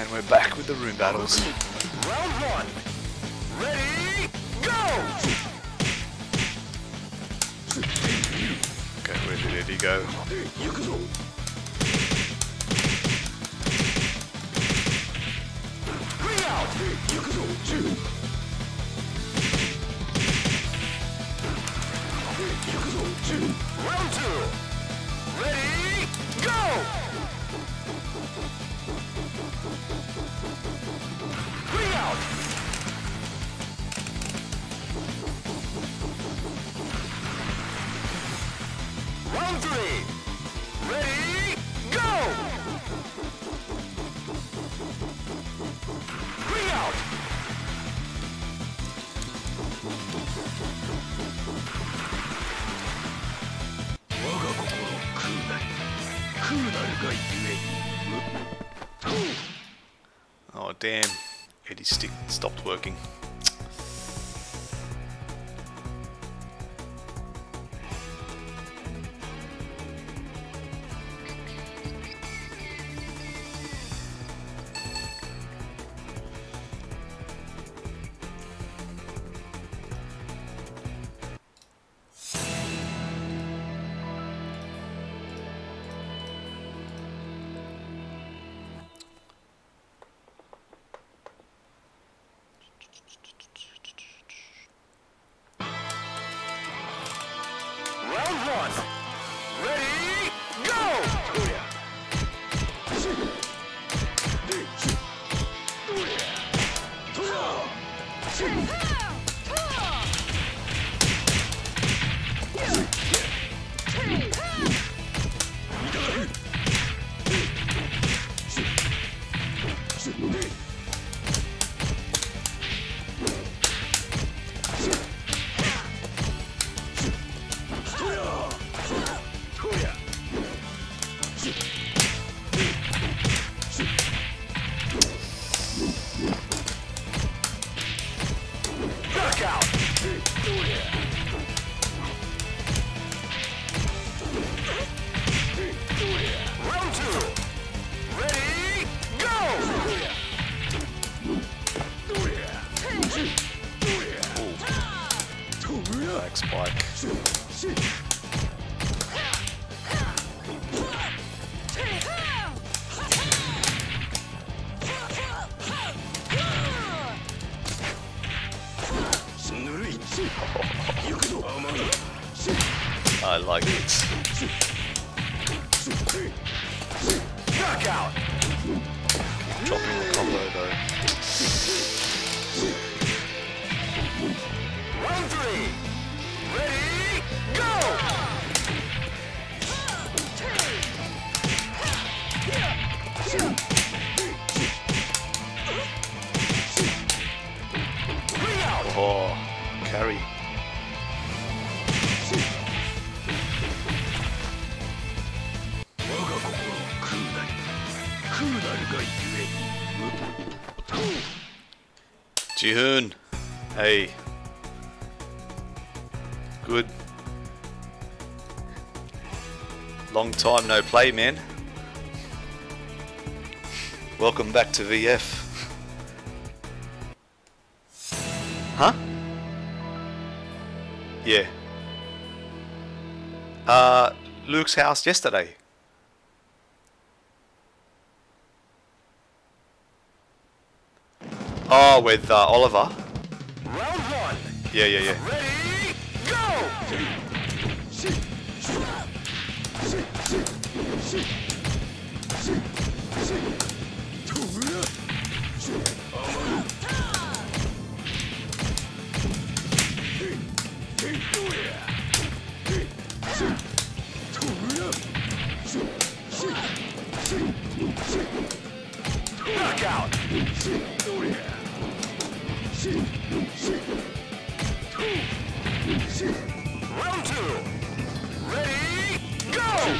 And we're back with the room battles. Round one. Ready, go! Okay, where did Eddie go? Round two. Ready, go! Three out. Round three. Ready, go! Three out. Oh damn, Eddie's stick stopped working. I like it. Knockout. Dropping the combo though. Round three. Ready, go! Oh, carry. Jihoon, hey, good, long time no play, man. Welcome back to VF. Huh? Yeah. Luke's house yesterday. Oh, with Oliver. Round one. Yeah. Ready, go! Knockout. Round two. Ready, go!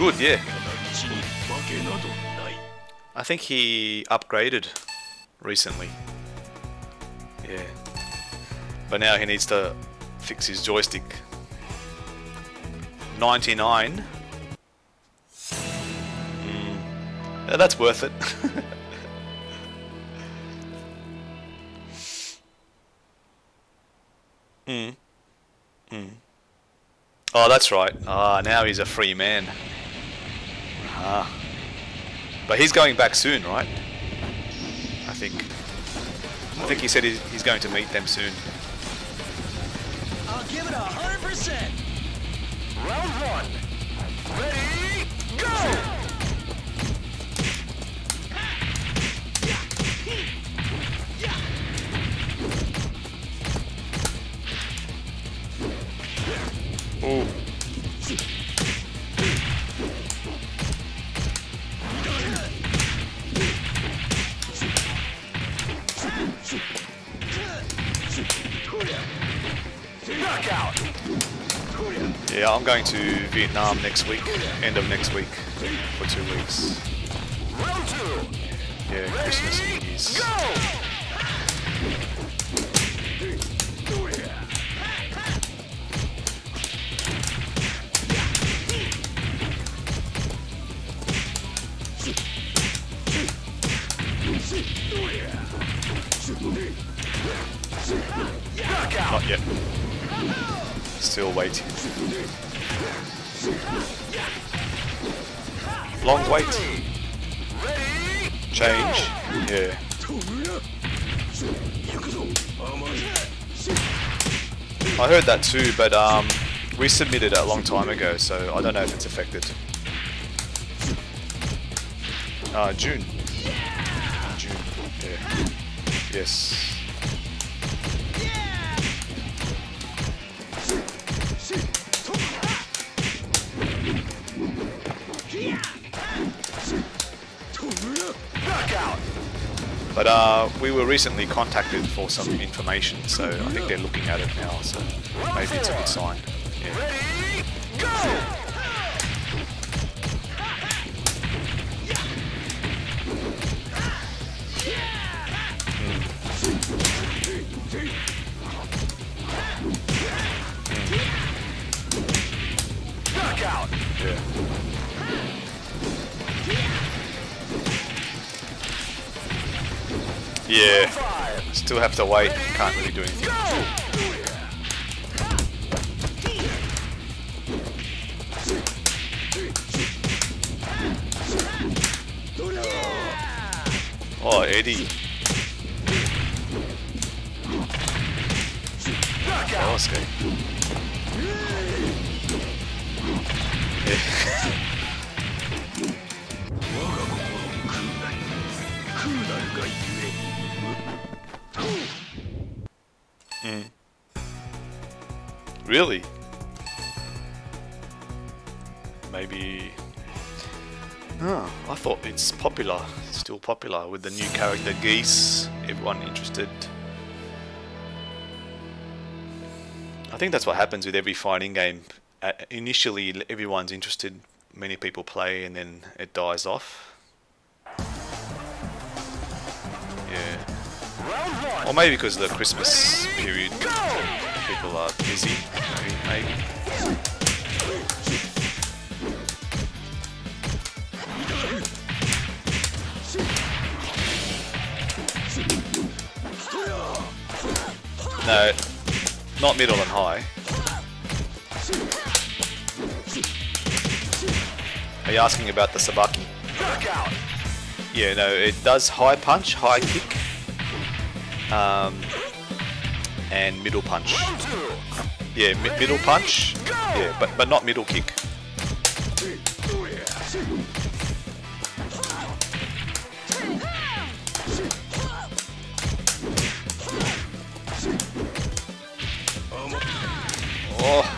good, yeah. I think he upgraded recently. Yeah. But now he needs to fix his joystick. 99. Yeah, that's worth it. Oh, that's right. Ah, now he's a free man. Ah. But he's going back soon, right? I think. I think he said he's going to meet them soon. I'll give it 100%. Round one. Ready, go! Oh. Knockout. Yeah, I'm going to Vietnam next week, end of next week, for 2 weeks. Yeah, Christmas and New Year's. Not yet. Still waiting. Long wait. Change. Yeah. I heard that too, but we submitted it a long time ago, so I don't know if it's affected. June. June. Yeah. Yes. But we were recently contacted for some information, so I think they're looking at it now, so maybe it's a good sign. Yeah. Ready, go! Knockout! Yeah. Yeah, still have to wait, can't really do anything. Oh, Eddie. Oh, that's good. Yeah. Really? Maybe... Oh, I thought it's popular. It's still popular with the new character Geese. Everyone interested. I think that's what happens with every fighting game. Initially everyone's interested. Many people play and then it dies off. Yeah. Or maybe because of the Christmas period. People are busy, maybe. No, not middle and high. Are you asking about the Sabaki? Yeah, no, it does high punch, high kick. And middle punch. Yeah, middle punch. Yeah, but not middle kick. Oh.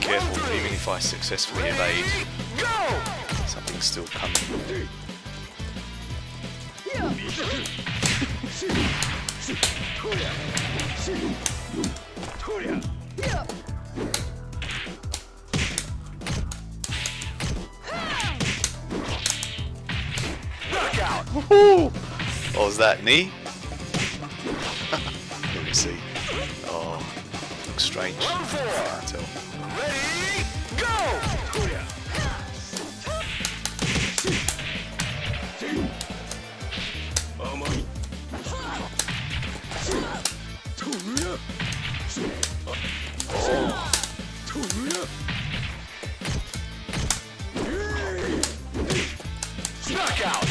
Careful, even if I successfully evade, something's still coming. Knockout! Woohoo! What was that, knee? Let me see. Oh, looks strange. Ready, go! Knockout.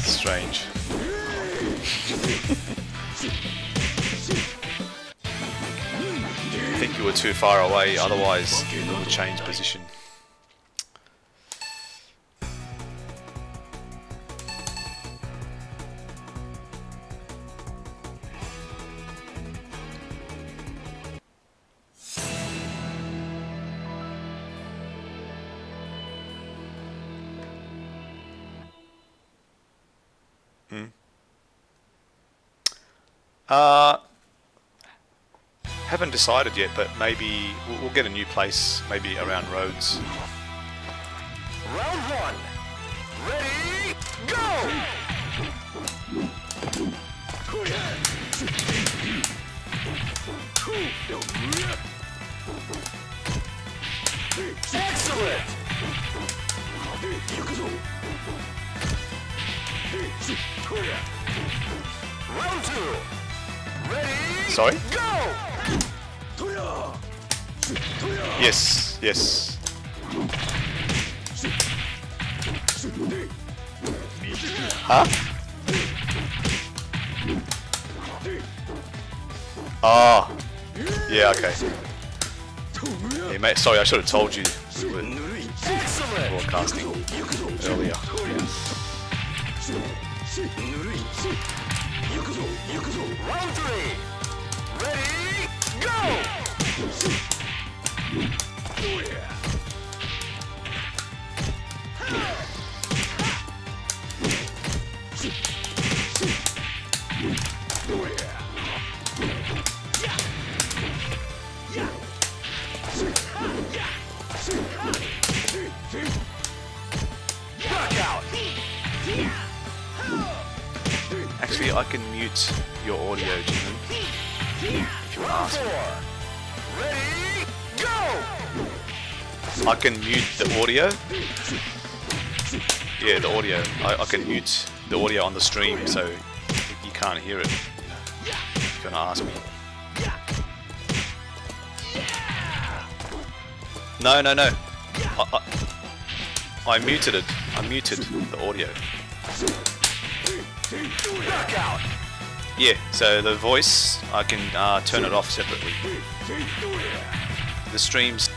Strange. I think you were too far away, otherwise you would change position. Haven't decided yet, but maybe we'll get a new place, maybe around Rhodes. Round one, ready, go! Excellent! Round two! Ready, sorry? Go! Yes, yes. Huh? Ah. Yeah, okay. Yeah, mate, sorry, I should have told you we were broadcasting earlier. Round three! Ready, go! Knockout! Actually, I can mute your audio, Jihoon, if you want to ask me. Ready, go! I can mute the audio. Yeah, the audio. I can mute the audio on the stream, so you can't hear it, if you want to ask me. No, no, no. I muted it. I muted the audio. Knockout. Yeah, so the voice, I can turn it off separately. The streams.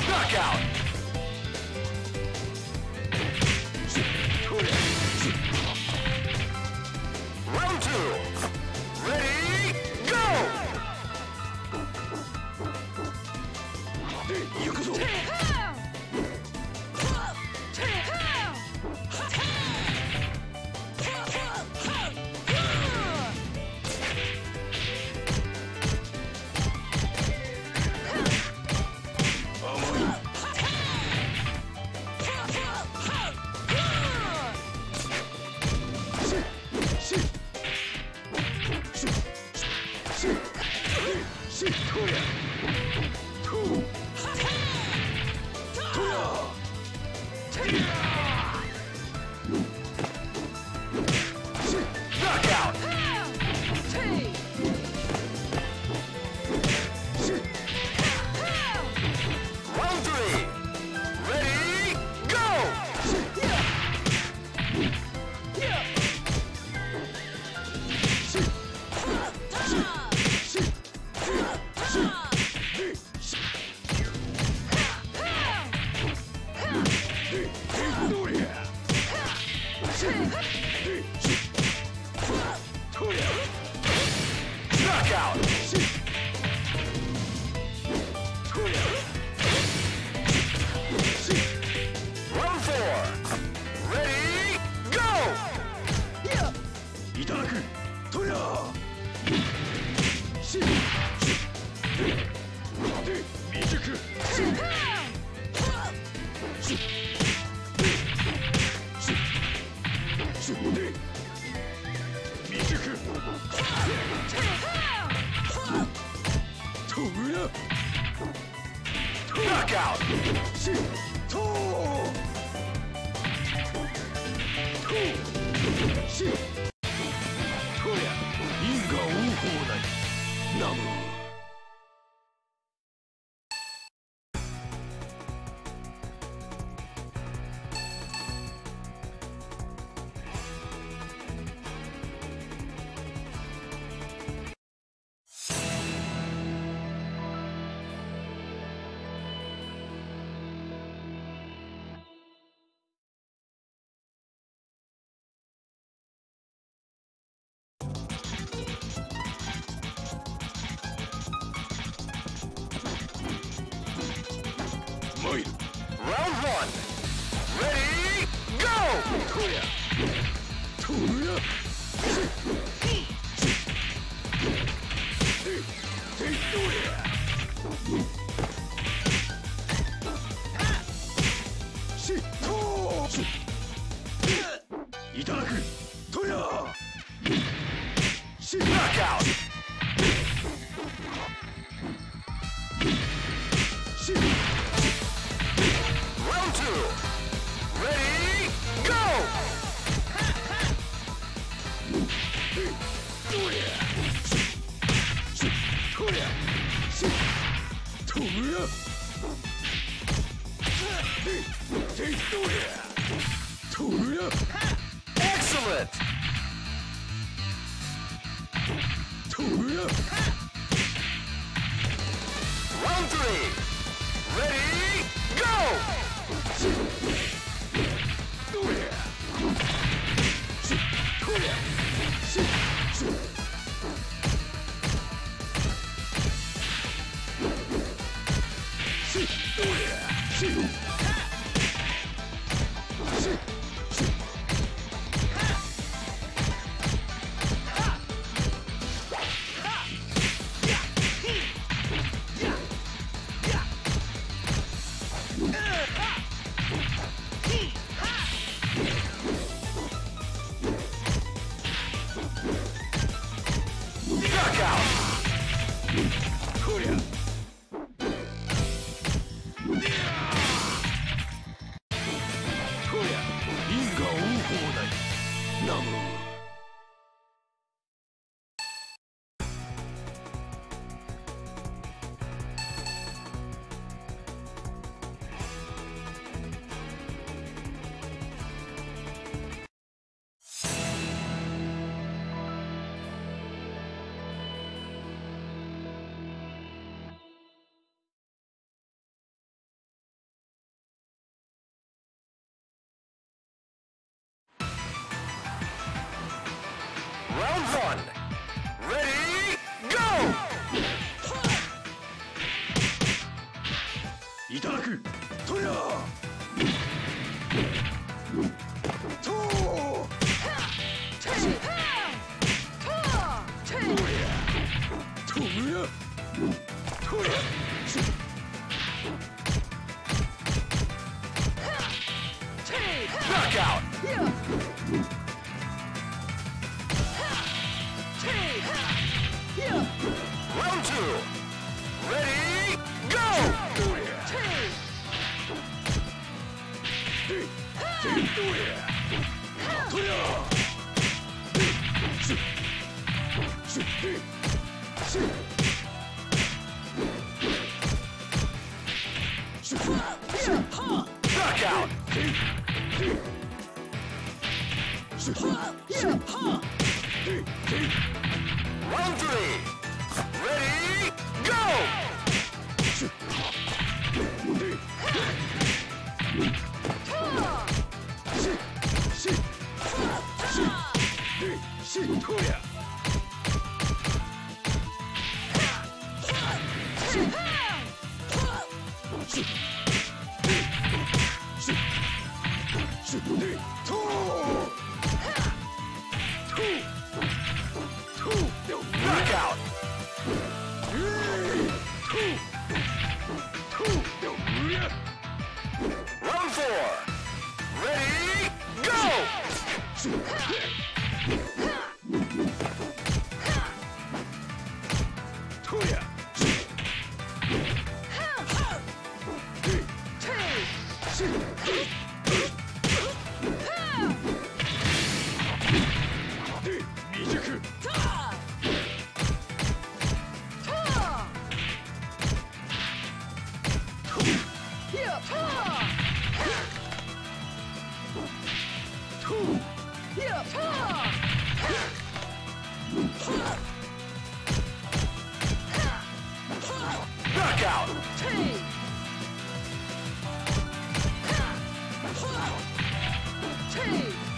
Knockout! Round two! Ready, go! Round two. Ready, go! Knockout! Round 3! Ready, go! Knockout! Round 4! Ready, go! Knockout!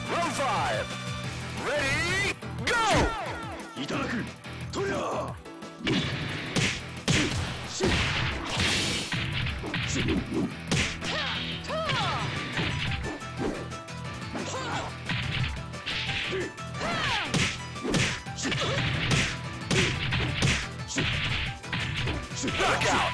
Round 5! Ready, go! Itadaku! Toya! Knockout!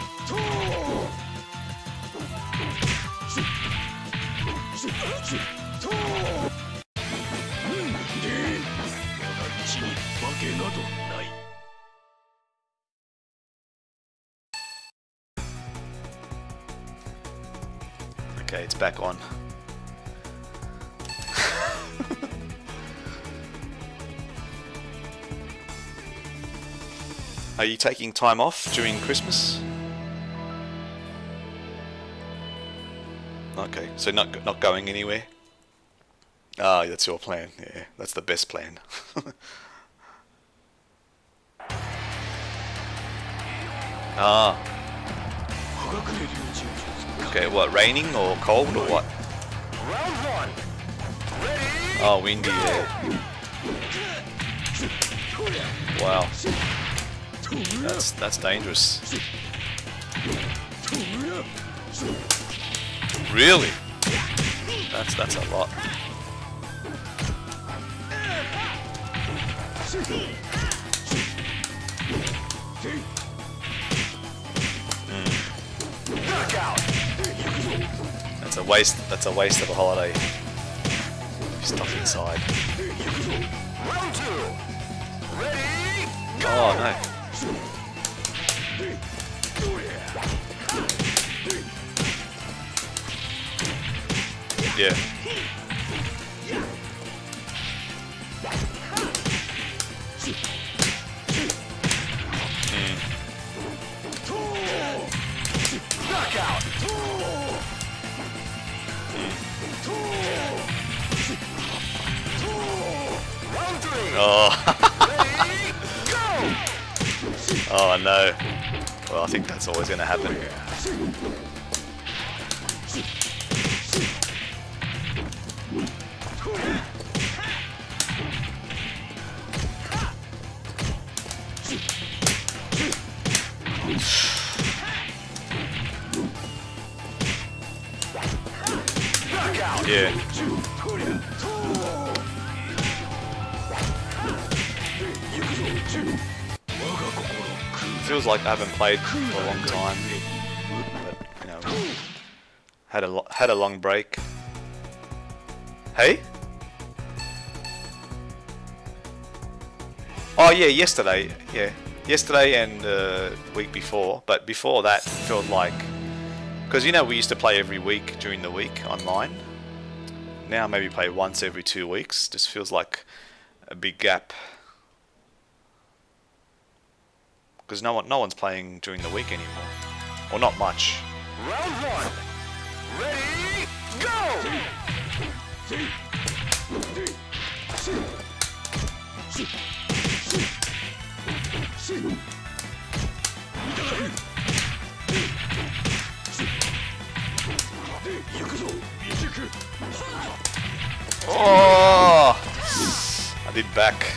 Okay, it's back on. Are you taking time off during Christmas? Okay, so not going anywhere? Ah, that's your plan. Yeah, that's the best plan. Okay, what, raining or cold or what? Round 1. Ready, oh, windy, yeah. Wow. That's dangerous. Really? That's a lot. Mm. That's a waste. That's a waste of a holiday. Stuff inside. Oh no. Yeah. Knockout. Round 3. Oh. Oh no. Well, I think that's always going to happen. Yeah. Feels like I haven't played for a long time, but you know, had a long break. Hey? Oh yeah, yesterday. Yeah, yesterday and the week before, but before that it felt like, because you know we used to play every week during the week online. Now maybe play once every 2 weeks. Just feels like a big gap because no one's playing during the week anymore, or not much. Round one, ready, go! Oh, I did back.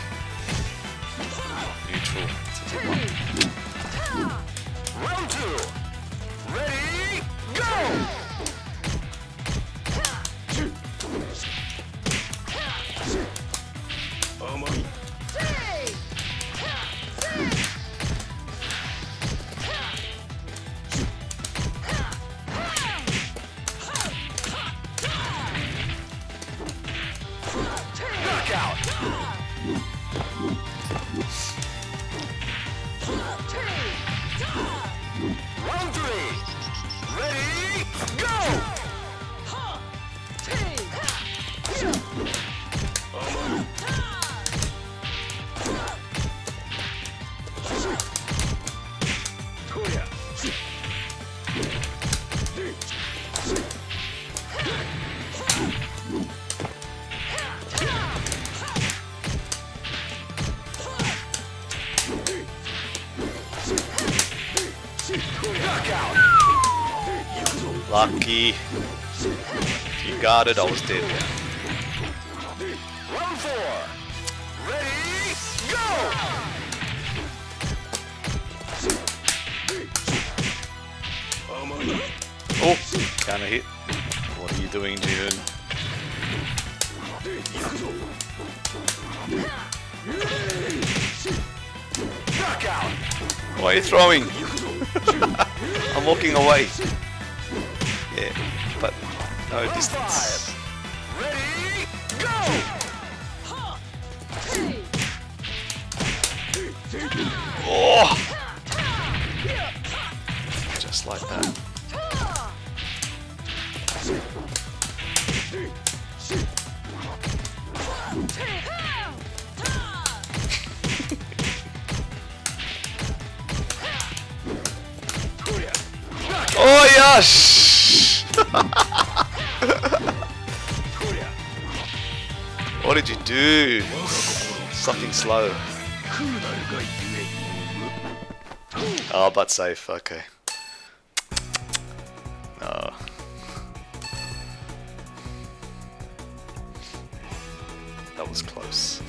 Lucky. If you got it, I was dead. Round four. Ready, go! Oh, kinda hit. What are you doing, Jihoon? Why are you throwing? I'm walking away. Yeah, but no distance. Ready, go! Oh! Just like that. Oh yes! What did you do? Something slow. Oh, but safe, okay. Oh. That was close.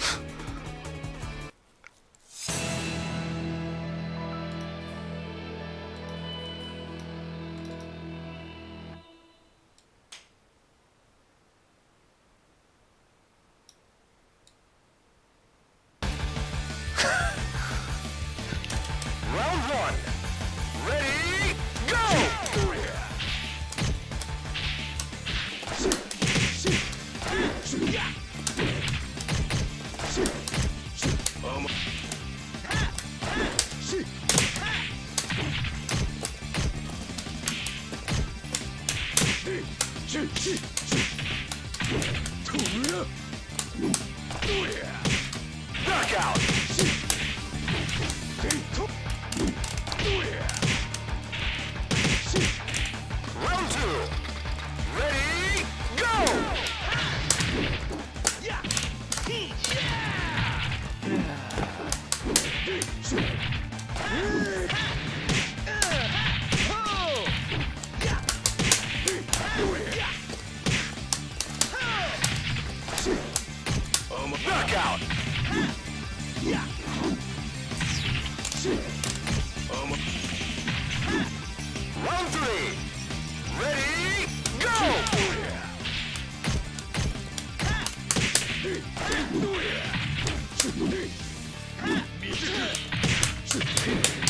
Round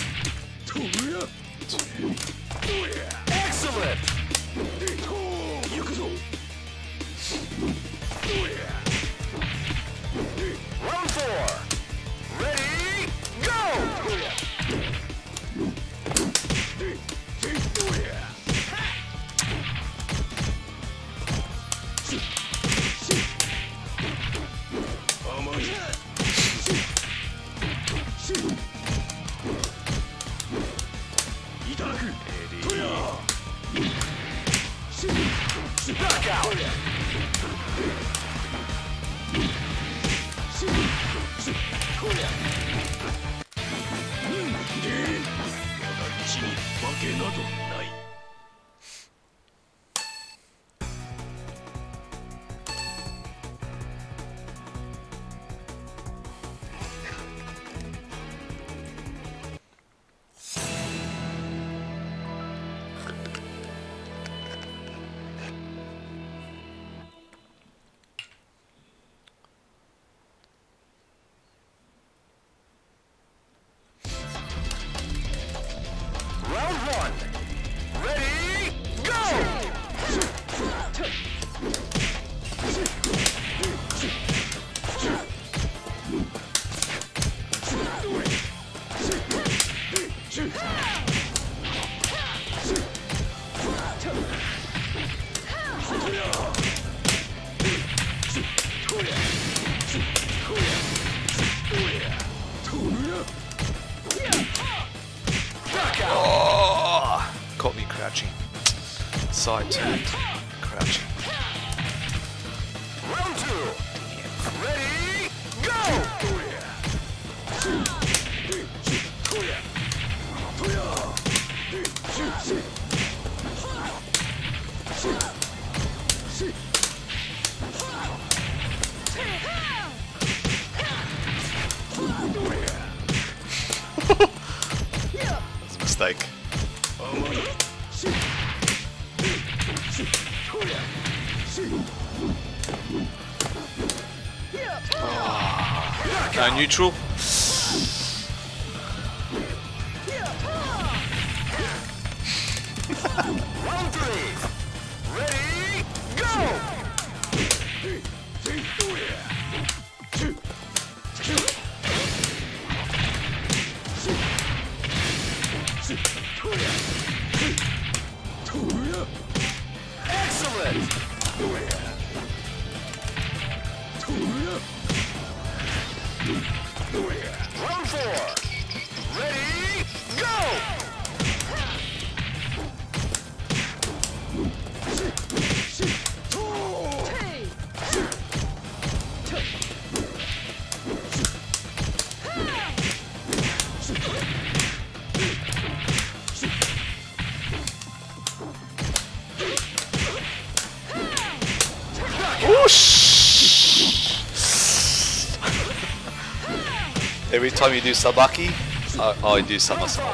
four. Ready, go! Back out! Neutral. Every time you do Sabaki, I do Somersault.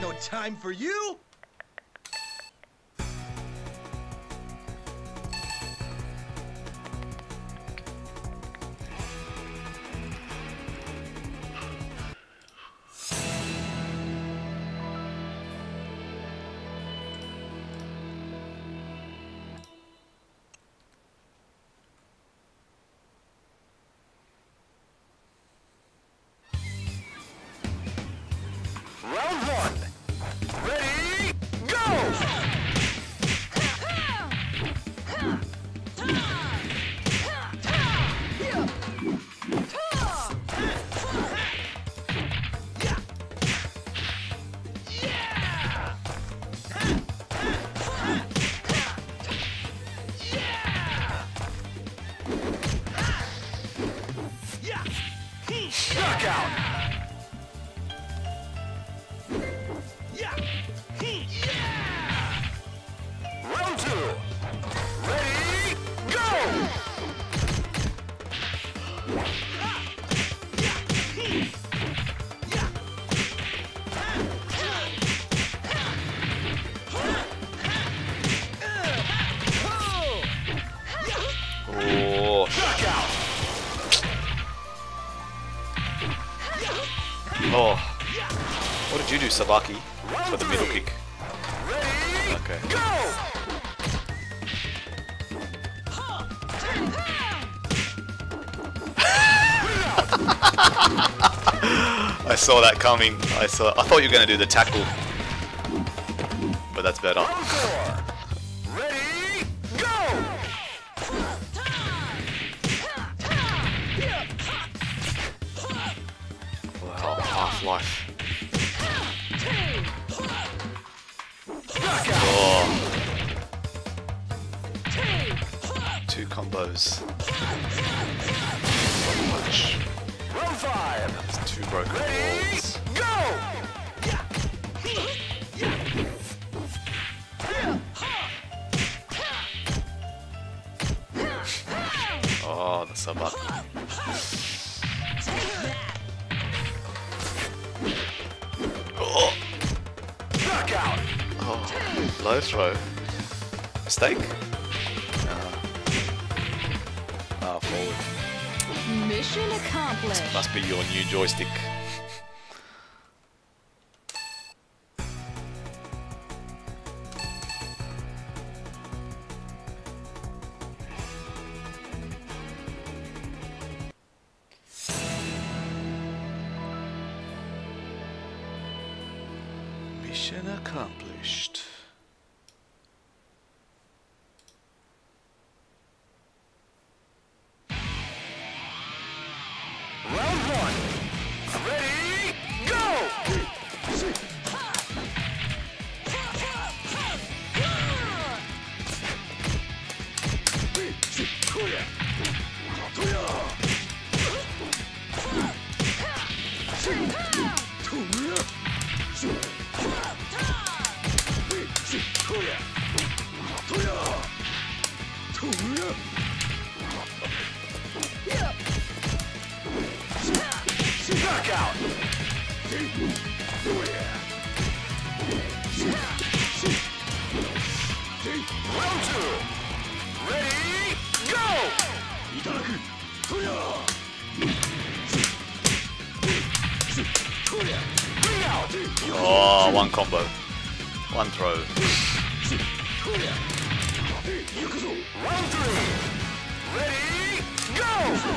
got no time for you! Sabaki for the middle kick. Okay. I saw that coming. I thought you were gonna do the tackle, but that's better. Wow, half-life. Two combos. So much. That's two broken balls. Oh, the Sabaki. Low throw. Mistake? Forward. Mission accomplished. This must be your new joystick. Mission accomplished. Oh, one combo. One throw. Round three. Ready, go!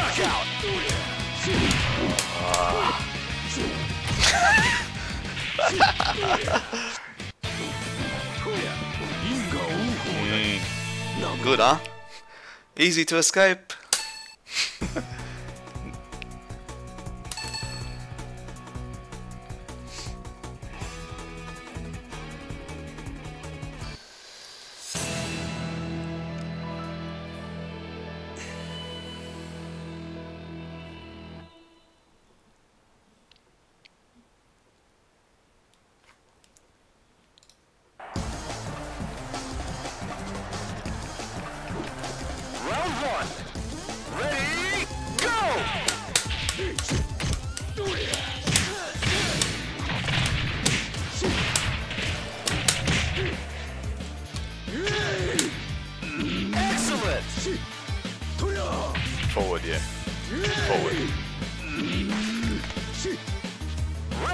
Knockout! Good, huh? Easy to escape.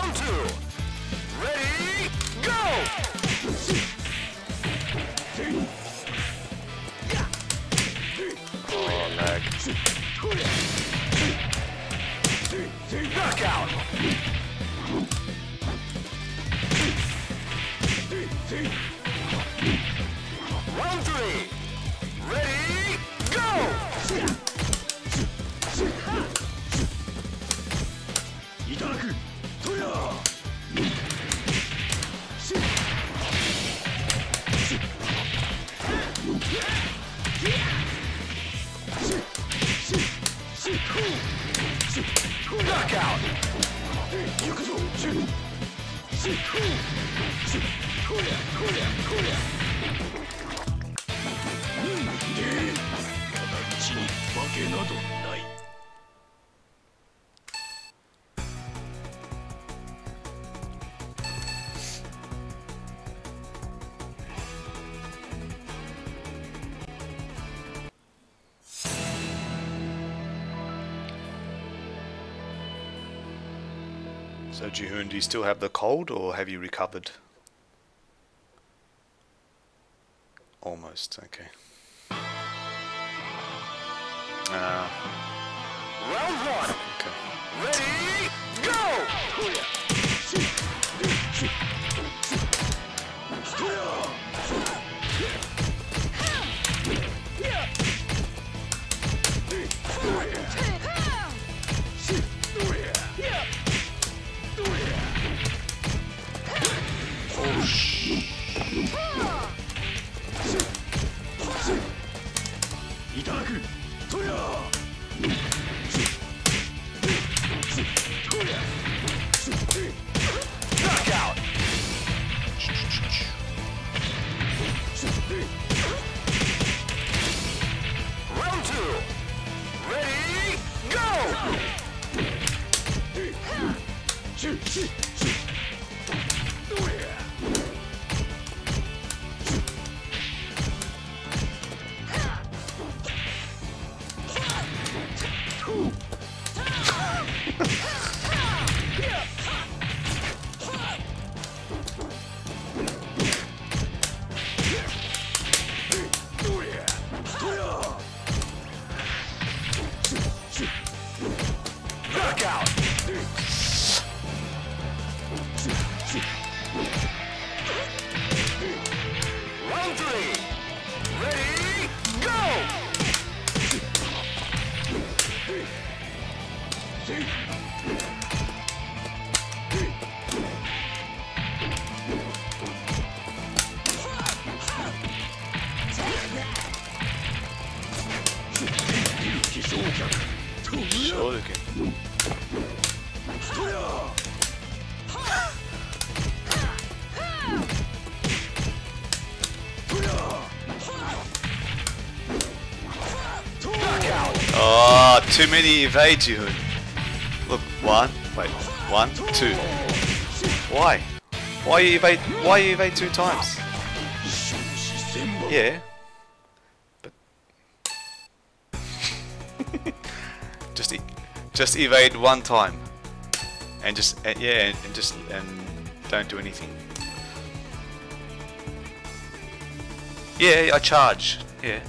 come to. Ready, go! Oh, lag. Knockout! Round three! Ready, go! Knockout! So Jihoon, do you still have the cold or have you recovered? Almost, okay. Round one! Okay. Ready, go! Knockout! Round two! Ready, go! Oh, too many evades, Jihoon. Look, one, wait, one, two. Why? Why you evade two times? Yeah. But just evade one time. And just yeah, and just and don't do anything. Yeah, I charge. Yeah.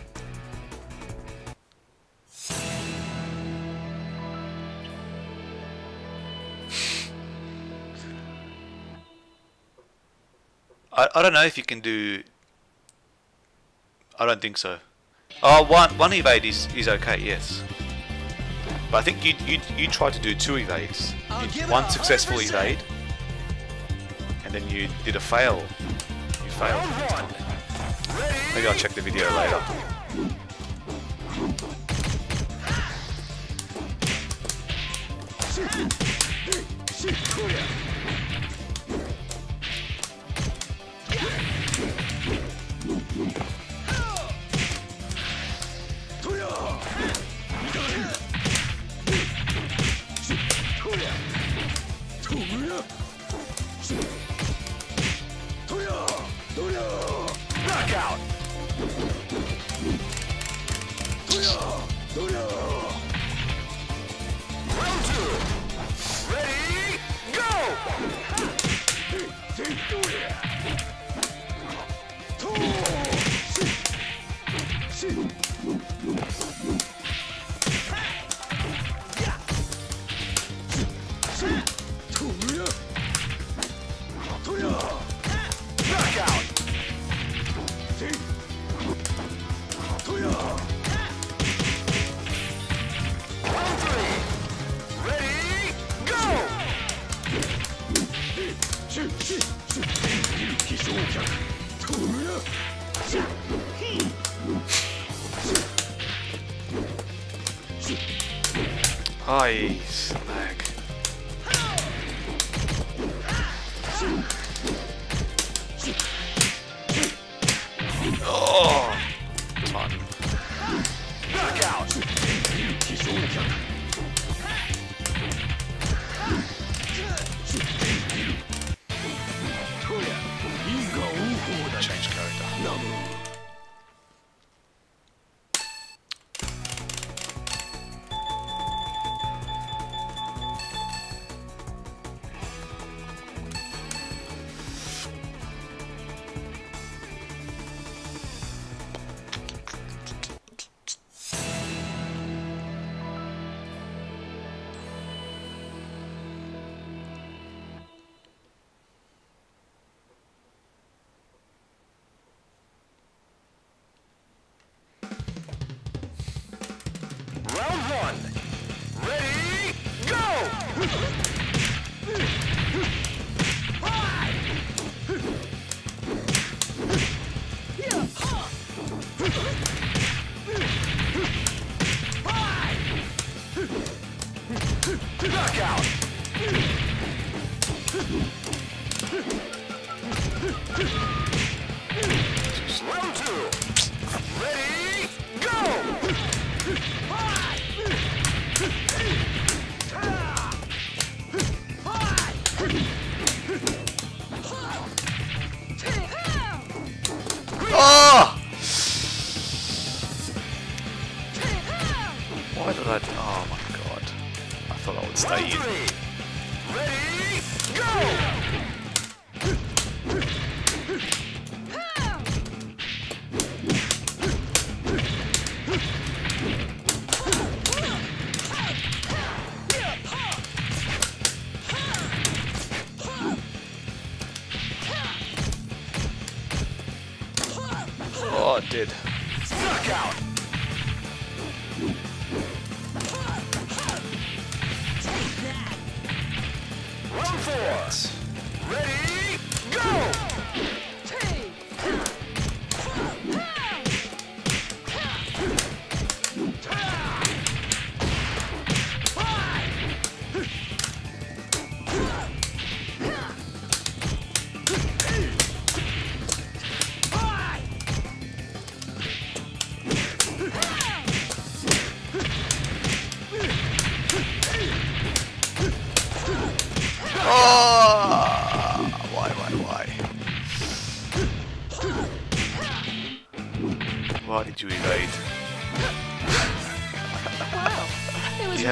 I don't know if you can do. I don't think so. Oh, one evade is okay, yes. But I think you try to do two evades. One successful evade, and then you did a fail. You failed. Maybe I'll check the video later. Knockout! Round two! Ready, go! Ay, slag. Oh, ton. Knockout. Change character. No.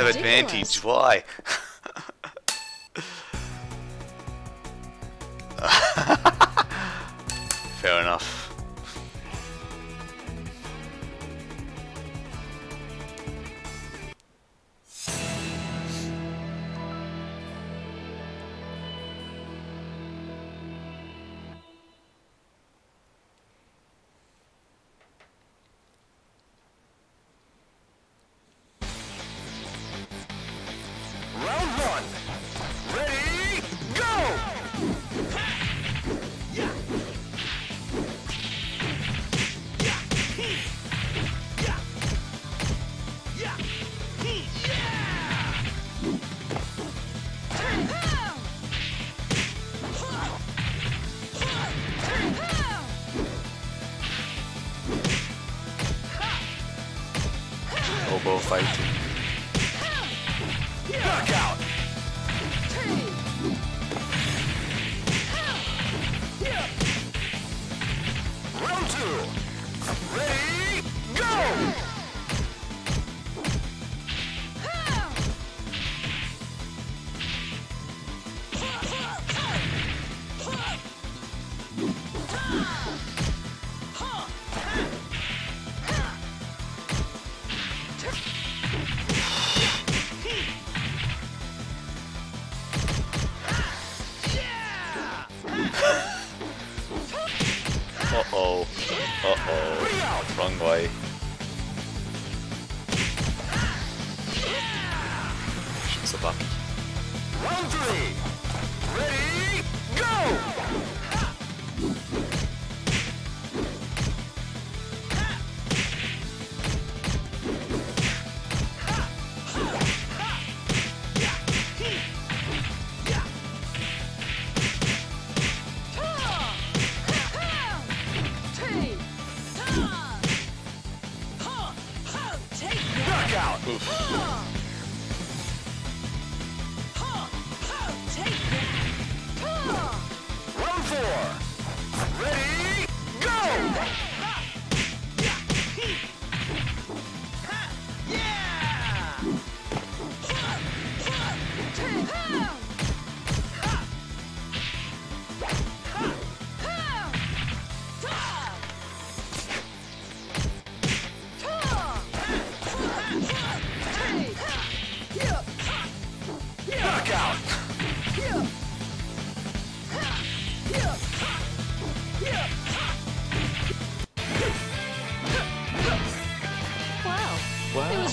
Advantage, why? Fair enough. Uh-oh. Uh-oh. Wrong way. She's above. Round three. Ready, go!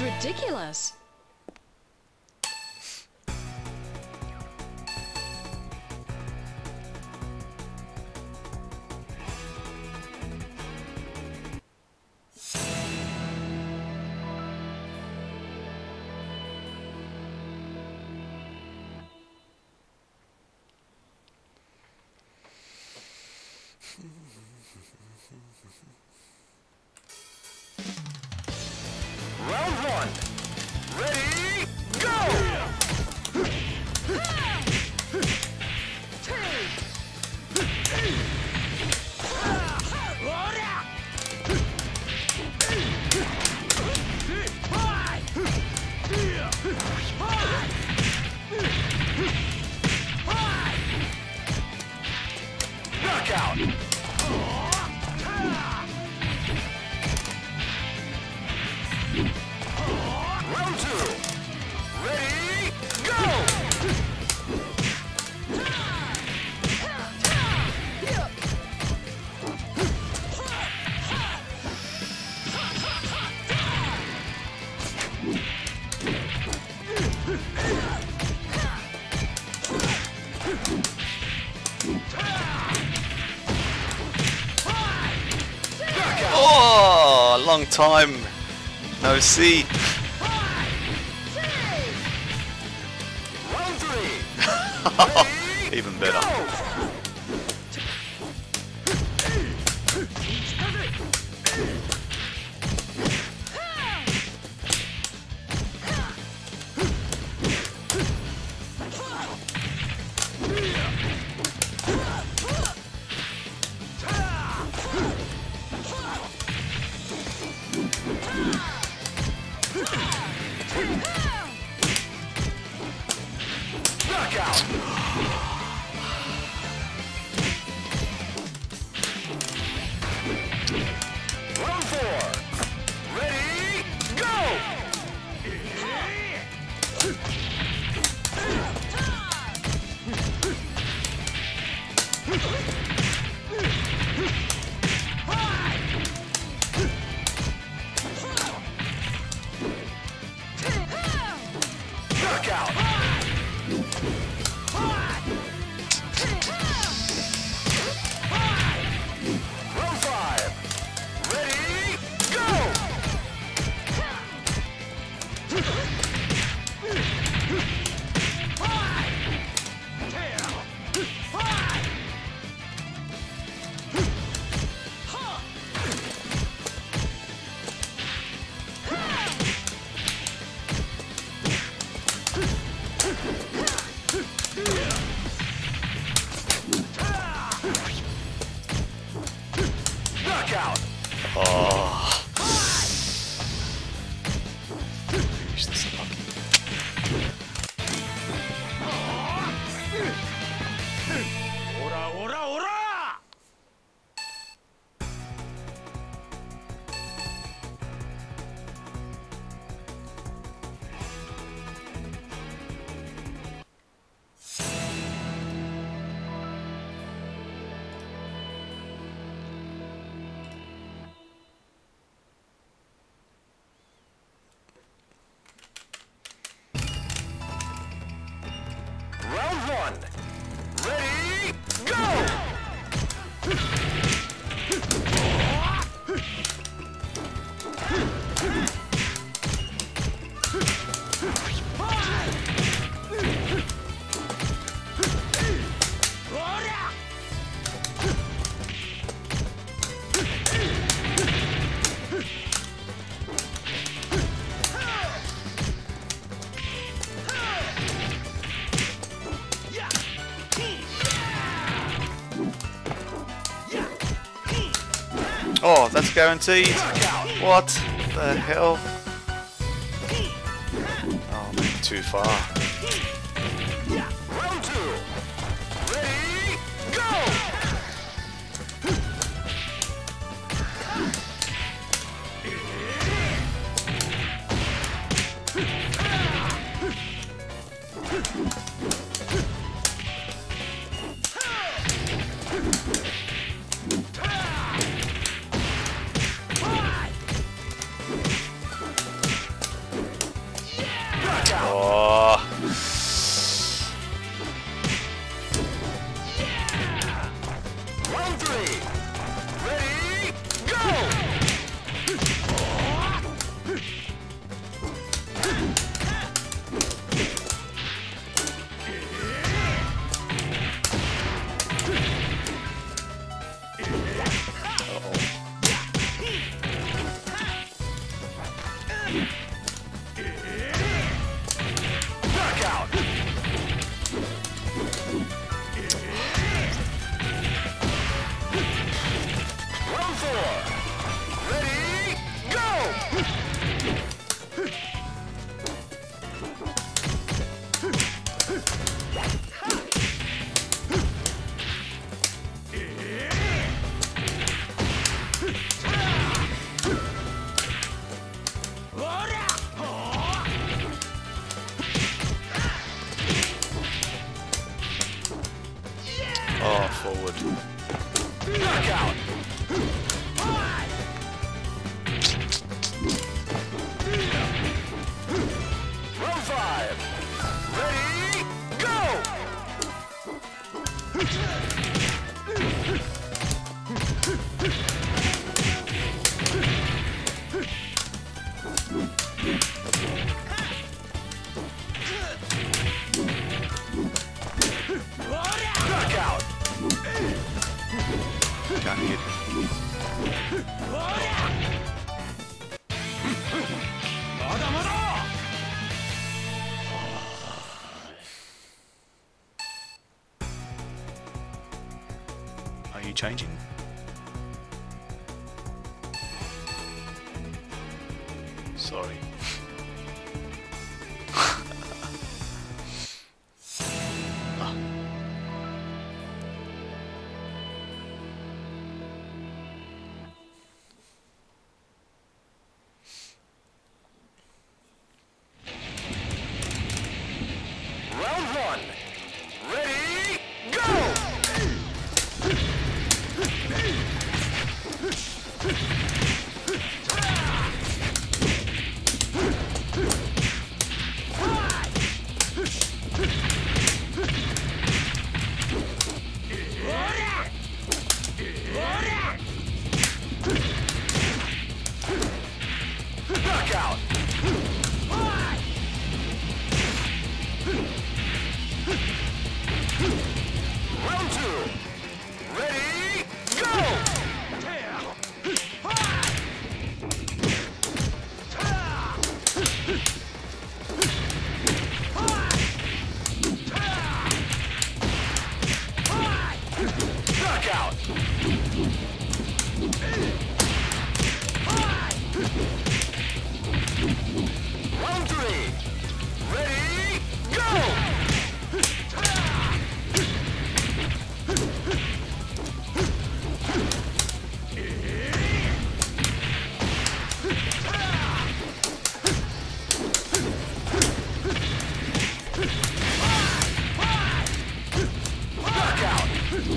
Ridiculous. Long time no see. Even better. Oh, that's guaranteed. What the hell? Oh, too far. Ready, go! Changing. Sorry. Ah. Round one. Ready, go!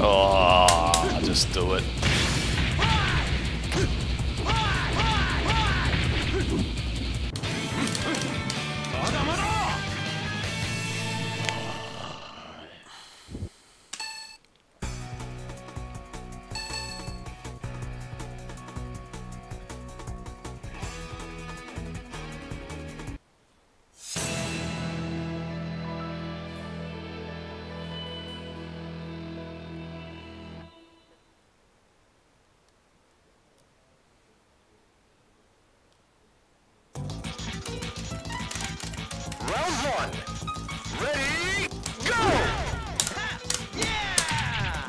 Oh, just do it. Round one, ready, go! Yeah!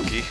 Sabaki.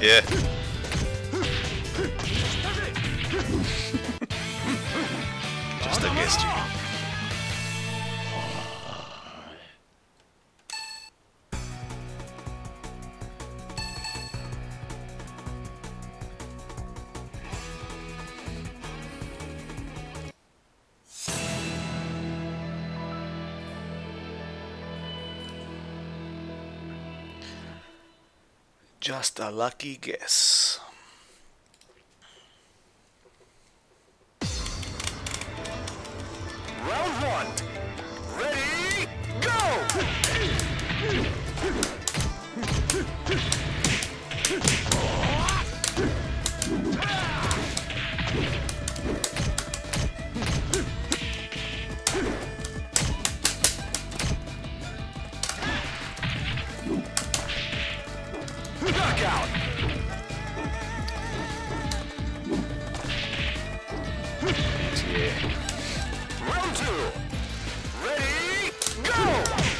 Yeah. Just against you. Just a lucky guess. Round 2. Ready, go!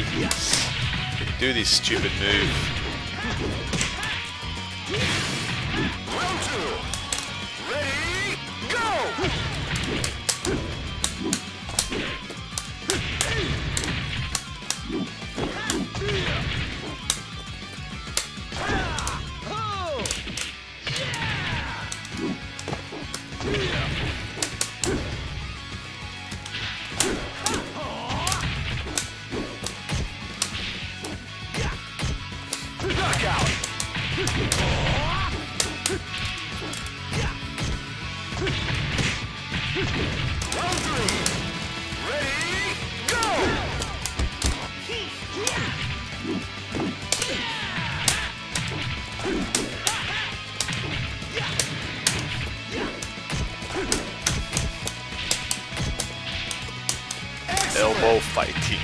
idiots. Do this stupid move. Ready, go! Elbow fighting.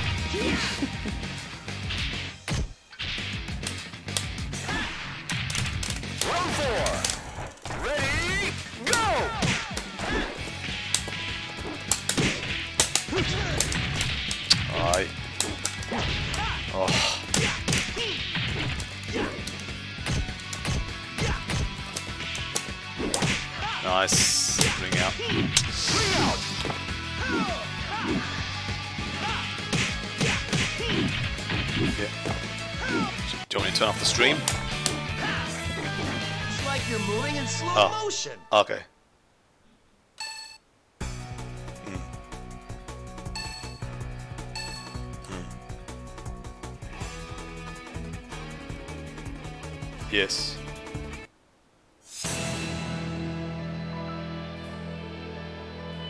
Round four. Ready, go! Aye. Oh. Nice. Bring out. Bring out. Yeah. Do you want me to turn off the stream? It's like you're moving in slow motion. Okay. Mm. Mm. Yes.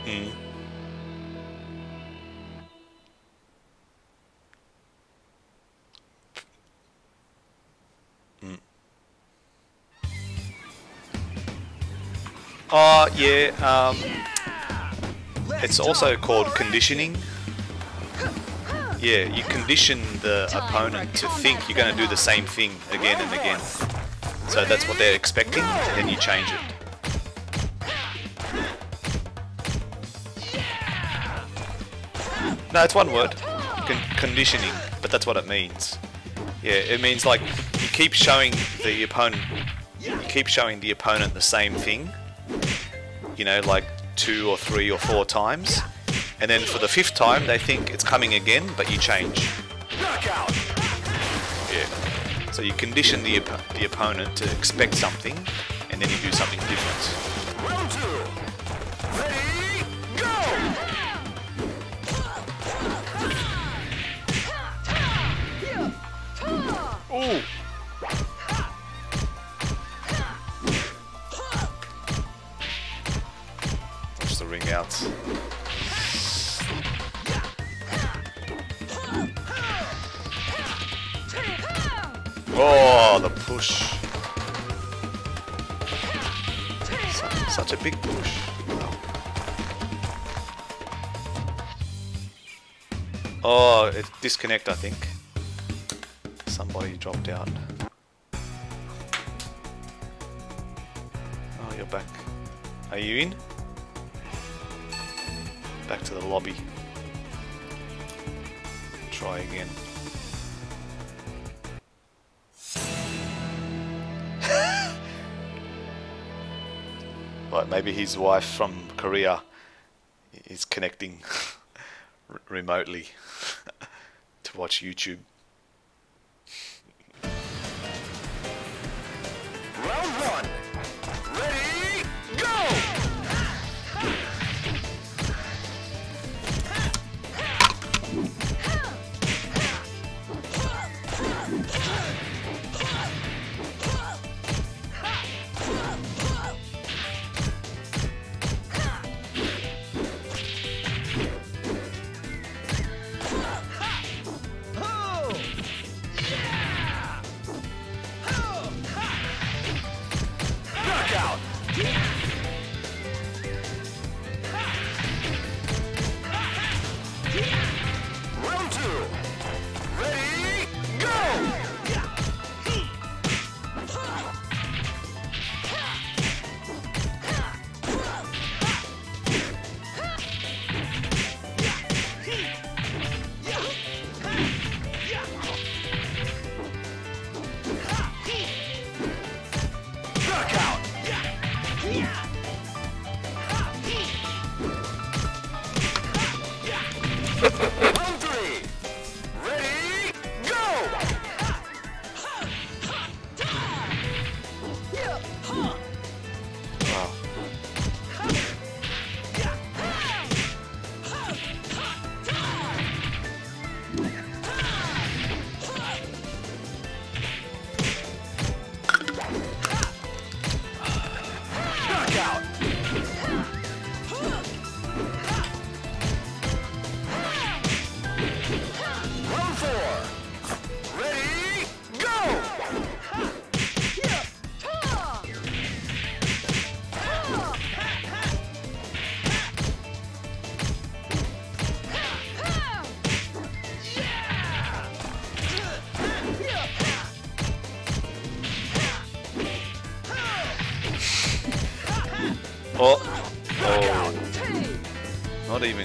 Mm. Oh yeah, it's also called conditioning. Yeah, you condition the opponent to think you're going to do the same thing again and again. So that's what they're expecting, and then you change it. No, it's one word, conditioning, but that's what it means. Yeah, it means like you keep showing the opponent, the same thing. You know, like 2 or 3 or 4 times, and then for the 5th time they think it's coming again, but you change. Yeah. So you condition the opponent to expect something, and then you do something different. Round 2. Ready, go! Ooh. Out. Oh, the push. Such a big push. Oh, it's disconnect, I think. Somebody dropped out. Oh, you're back. Are you in? Back to the lobby. Try again. Right, maybe his wife from Korea is connecting remotely to watch YouTube. Round 1.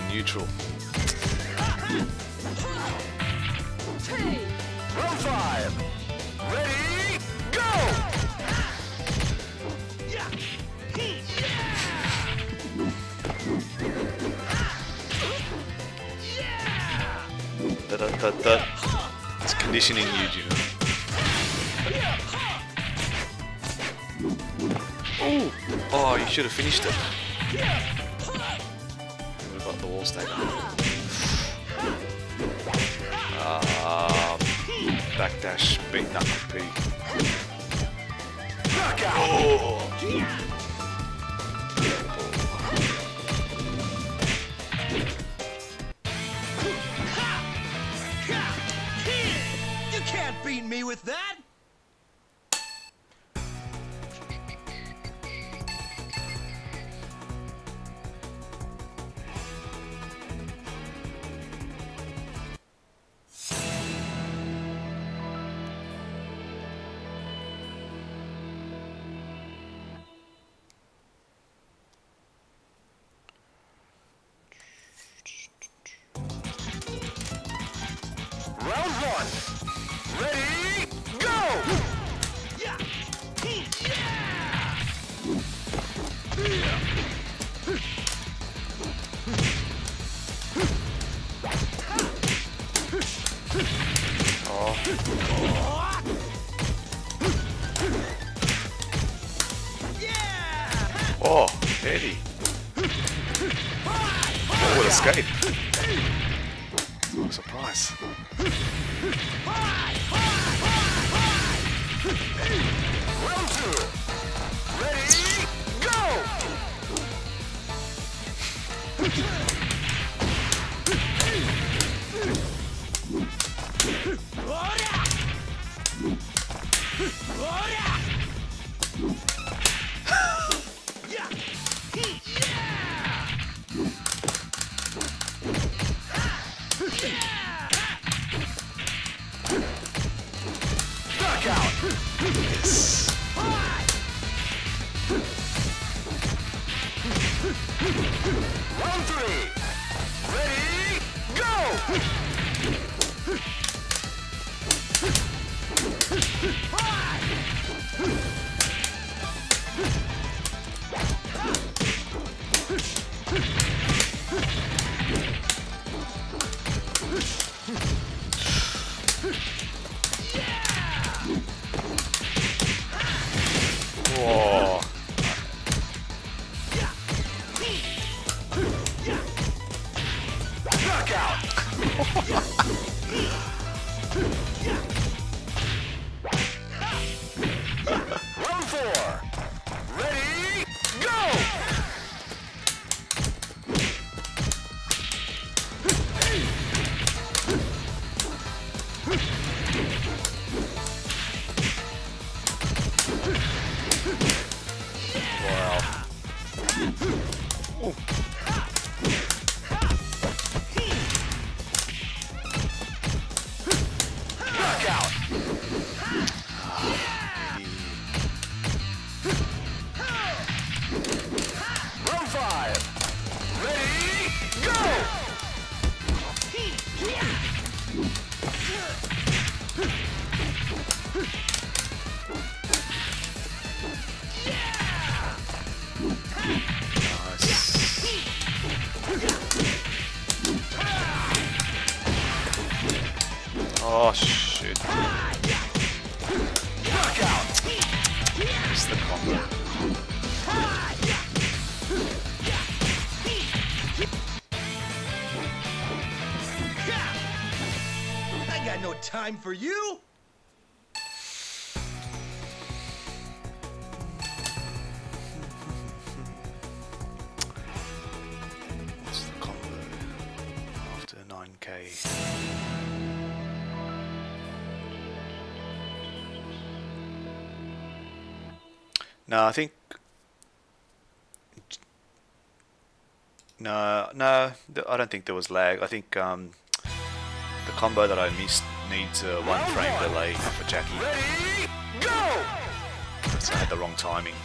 Neutral. It's conditioning you, Jihoon. Oh, you should have finished it. Backdash, big nut P. Oh! You can't beat me with that. Oh, Eddie. Oh, what escape. Surprise. Nice. Oh, shoot. It's the combo. I got no time for you. What's the combo after 9K? No, I think no. I don't think there was lag. I think the combo that I missed needs a one-frame delay for Jackie. Ready, go! So I had the wrong timing.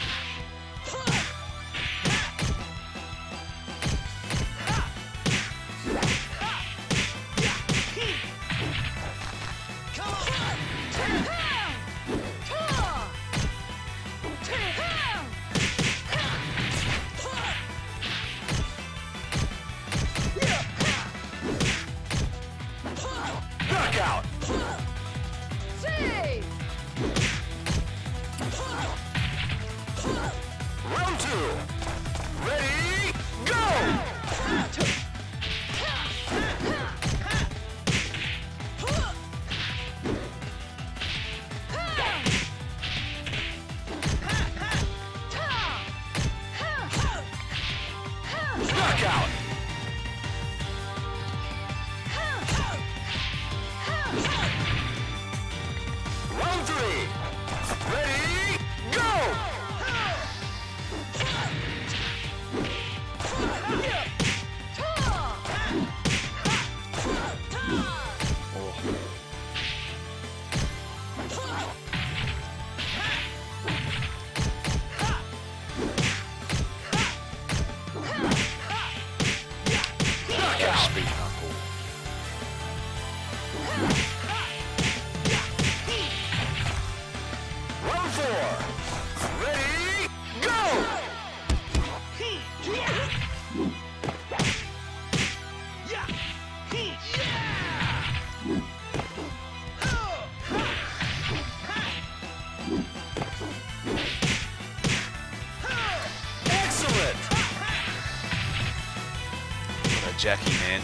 Jackie, man.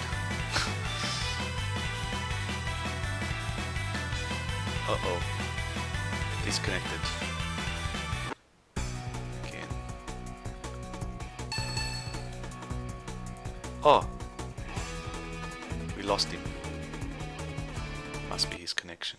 Uh-oh. Disconnected. Again. Oh! We lost him. Must be his connection.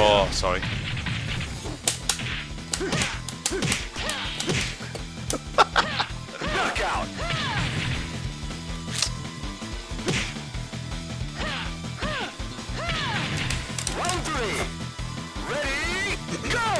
Oh, sorry. Knockout. Round three. Ready, go!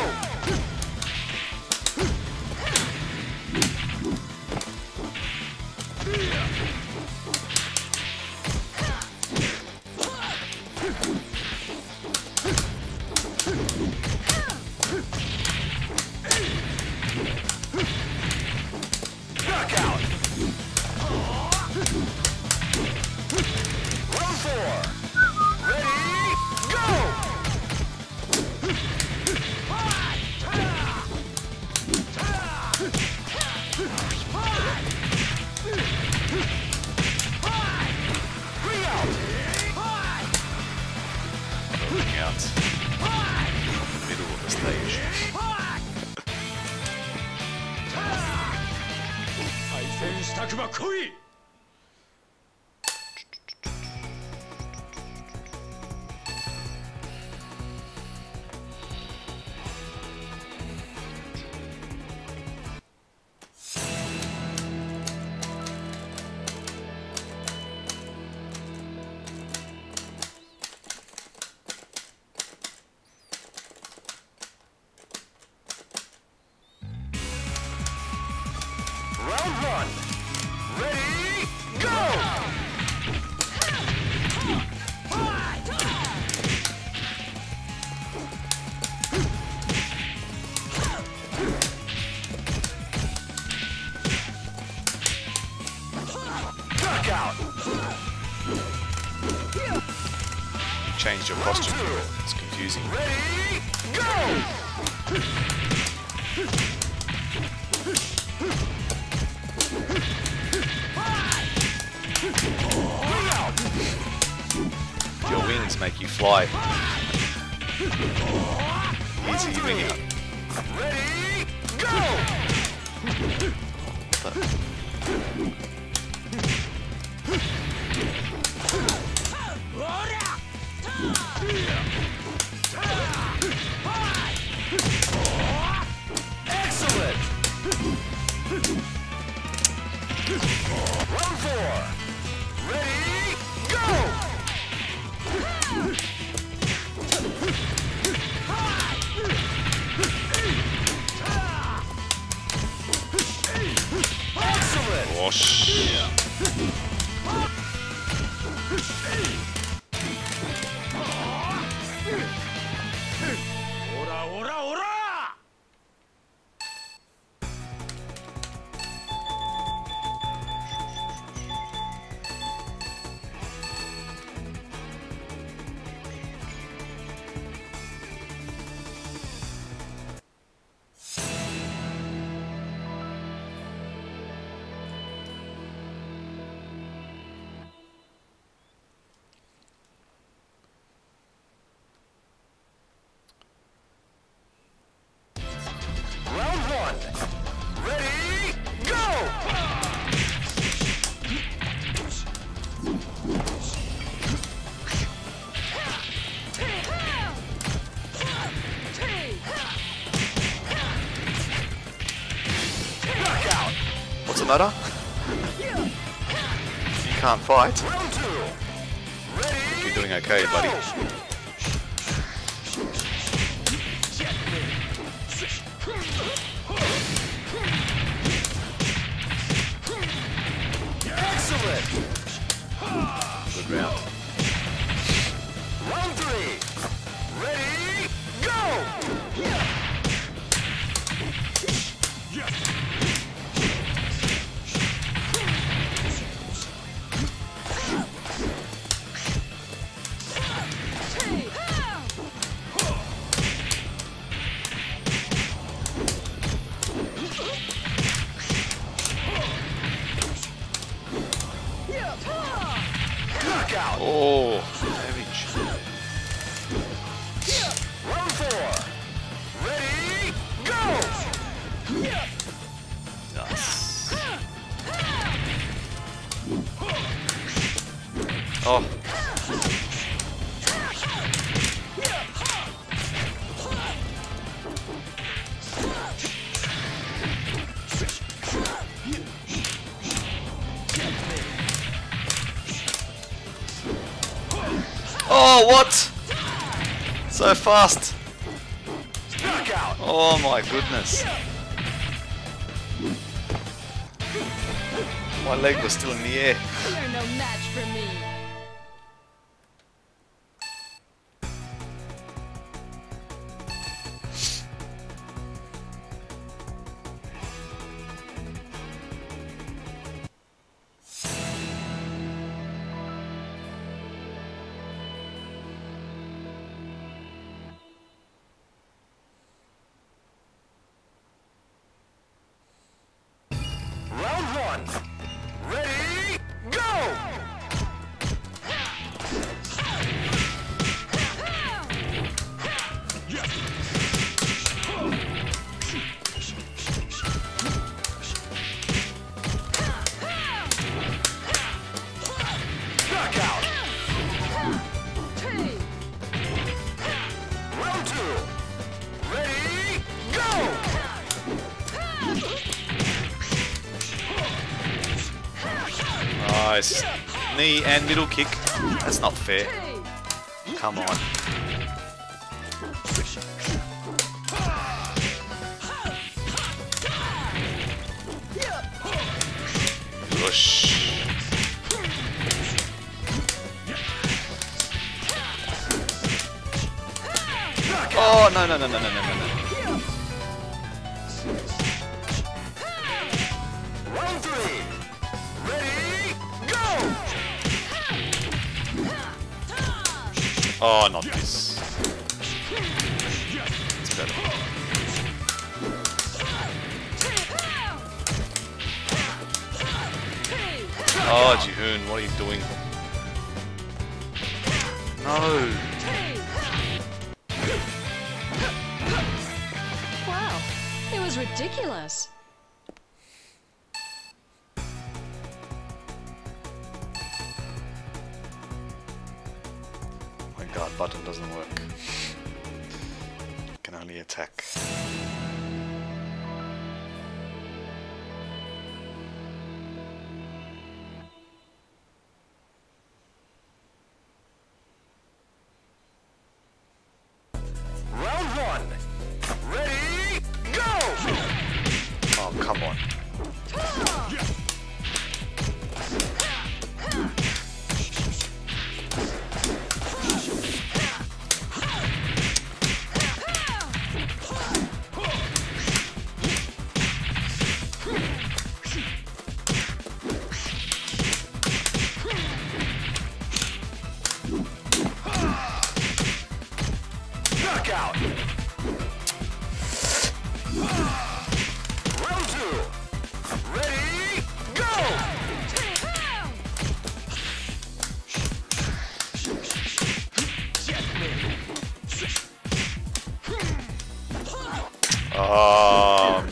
Middle of the stage. Takuma koi! Changed your posture a bit. It's confusing. Ready, go! Your wings make you fly. Easy wing out. Ready, go! Excellent. Round four. Ready, go. Excellent. Wash. Matter? You can't fight. You're doing okay, buddy. Excellent. Good round. Round three. Ready, go. Oh, savage. Round four. Ready, go! Nice. Oh. Oh, what? So fast. Oh my goodness. My leg was still in the air. You're no match for me. Ready, go! twice. Knee and middle kick. That's not fair. Come on. Whoosh. Oh, no, no, no, no, no, no, no. Oh, not this. It's better. Oh, Jihoon, what are you doing? No. Wow, it was ridiculous. God, button doesn't work. Can only attack. Round one. Ready, go! Oh, come on. Oh,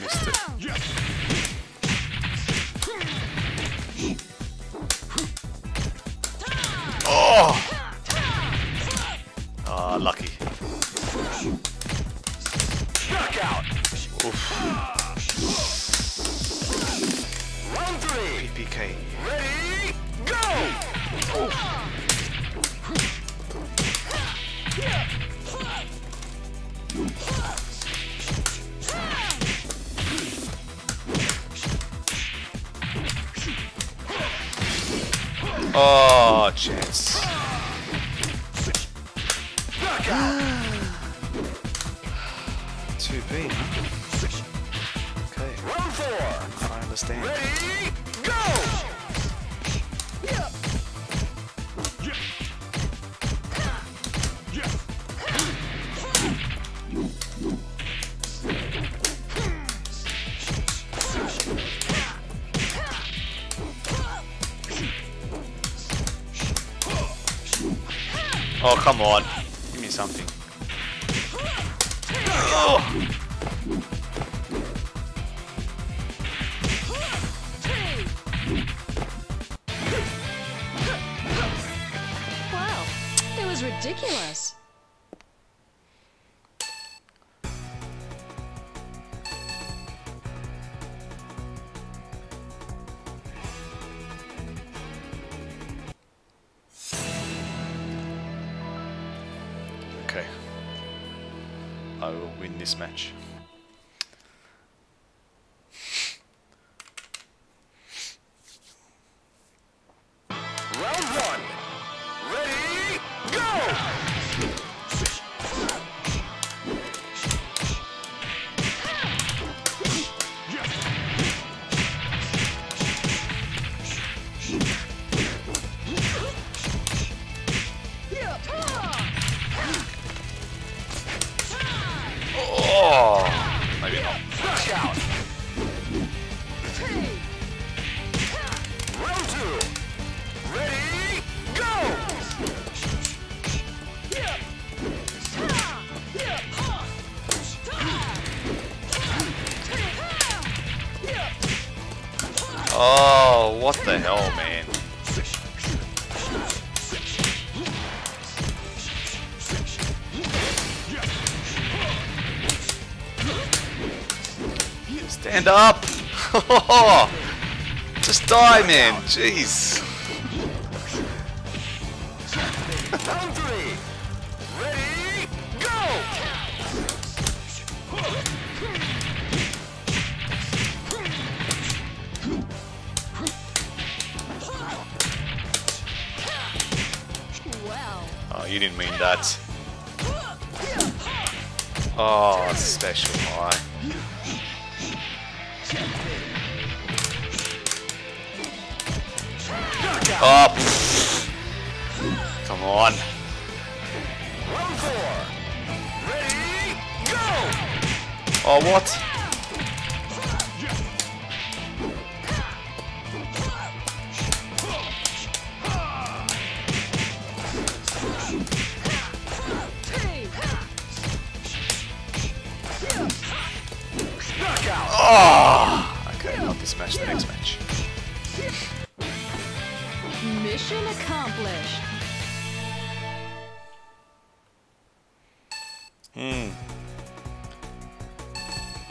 missed it. Oh! Ah, lucky. Knockout! Oof. Round three! PPK. Ready, go! Oof. Oh, chance. Two B. Okay. Round four. I understand. Ready, go. Oh, come on. Give me something. Oh. Wow, it was ridiculous. Okay, I will win this match. Round one, ready, go! Oh, maybe not. Knockout. Round two. Ready, go. Oh, what the hell, man? Stand up! Just die, man! Jeez! On three. Ready, go! Oh, you didn't mean that. Oh, special eye. Oh, pfft. Come on. Round four. Ready, go! Oh, what? Oh! Okay, not this match, the next match. Mission accomplished.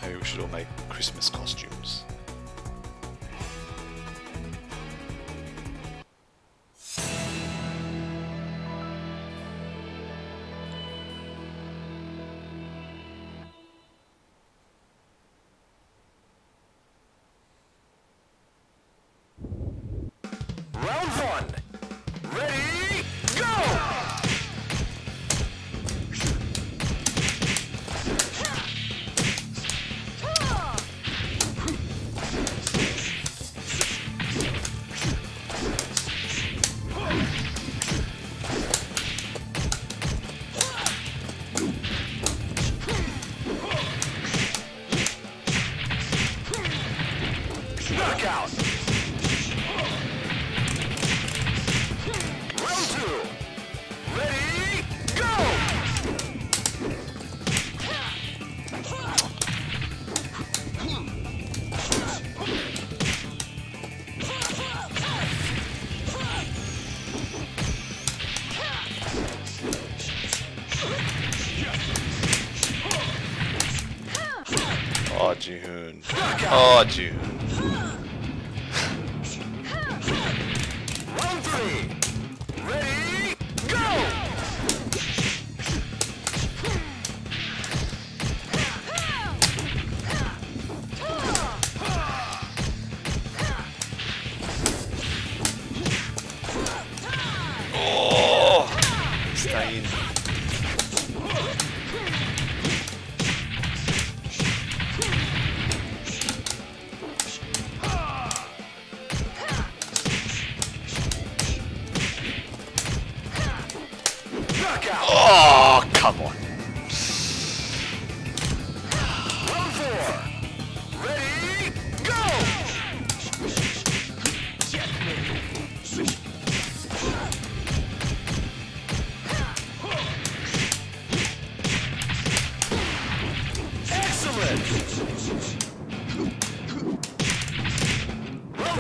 Maybe we should all make Christmas costumes. Jihoon. Oh, Jihoon. Round three. Ready, go! Oh, stay in. Oh, come on. Round four. Ready, go! Excellent! Round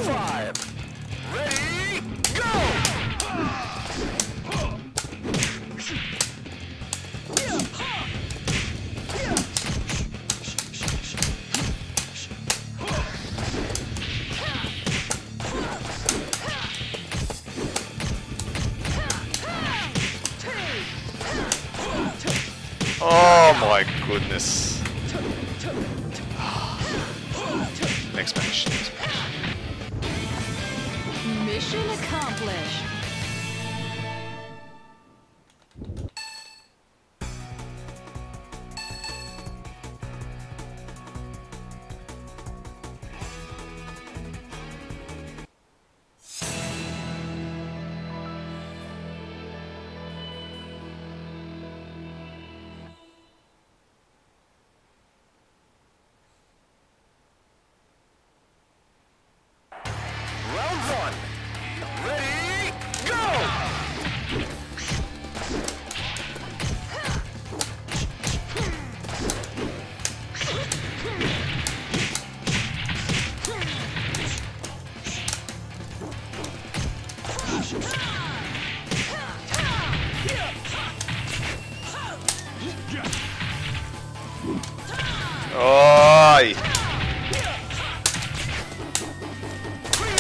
five. Ready, go! Oh my goodness. Next match. Mission accomplished.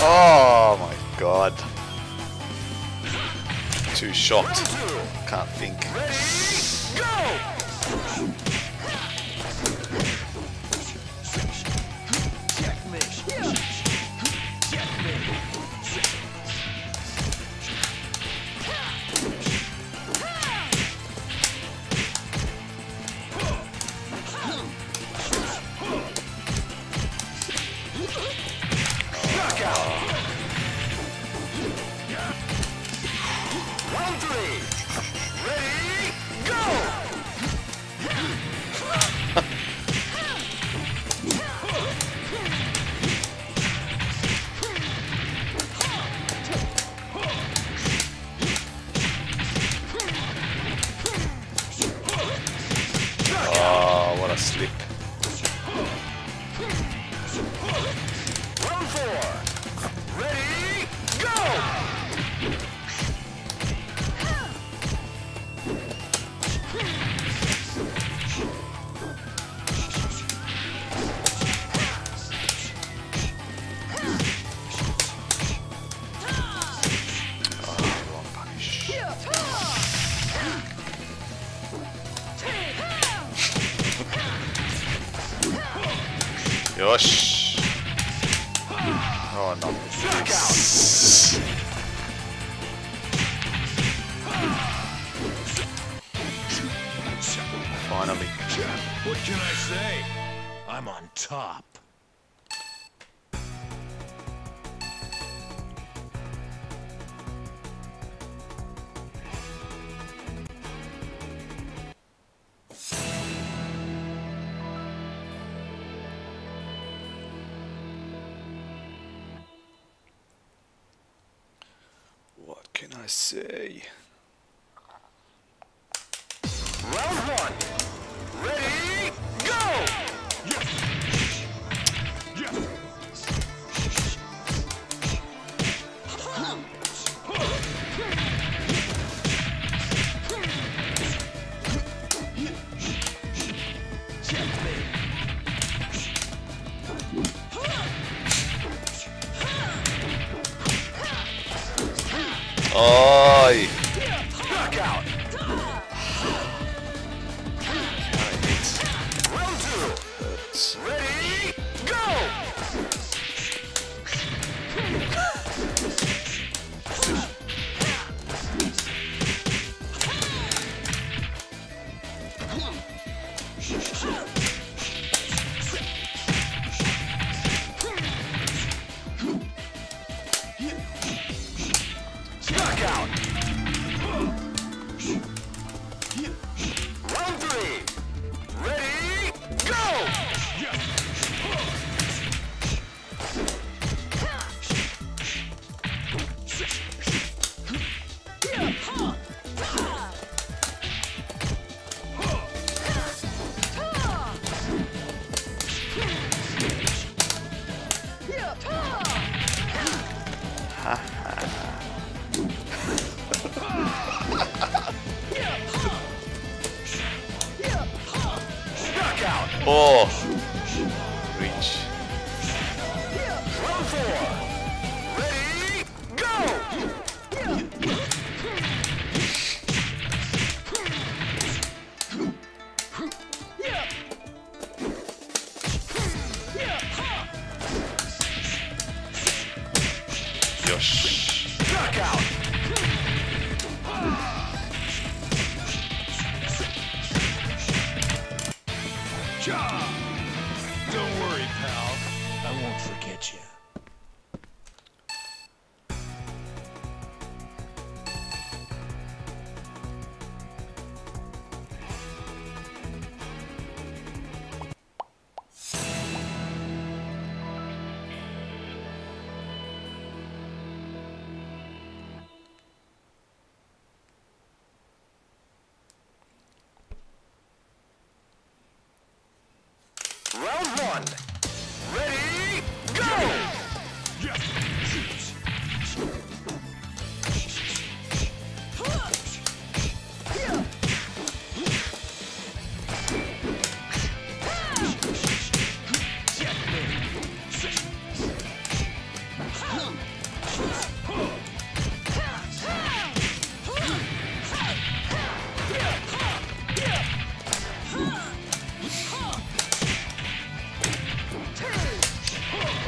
Oh my god. too shocked. Can't think.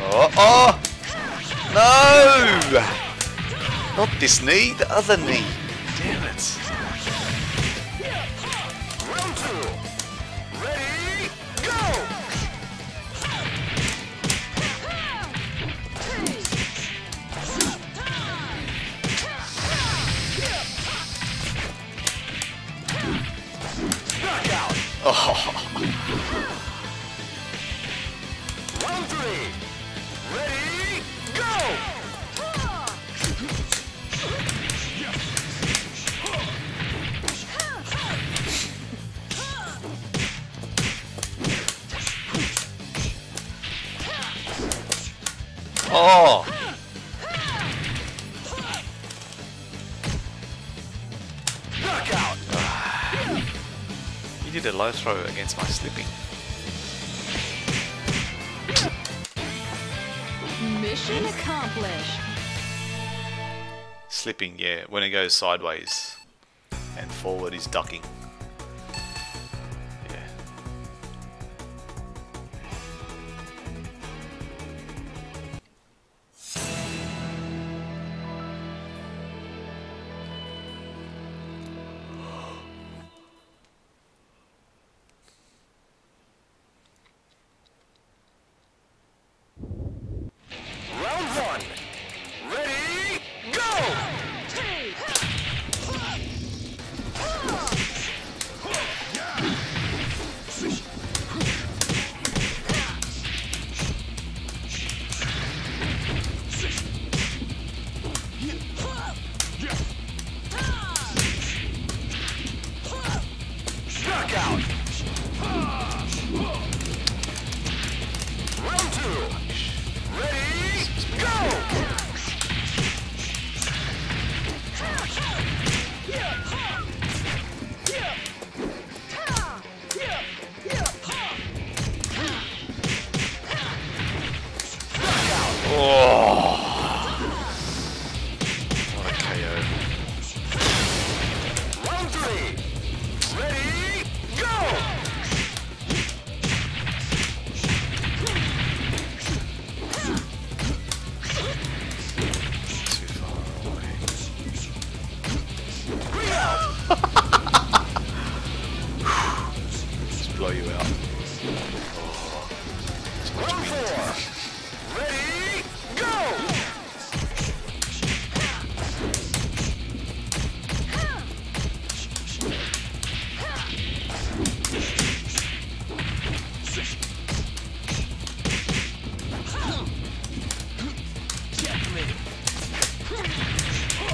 Oh! No! Not this knee, the other knee. Damn it. Round two. Ready, go! Knockout! Oh! Oh! Knockout! You did a low throw against my slipping. Mission accomplished. Slipping, yeah. When it goes sideways and forward is ducking.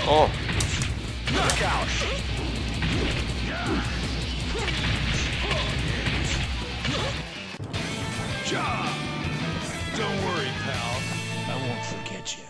Oh! Knockout! Job! Don't worry, pal. I won't forget you.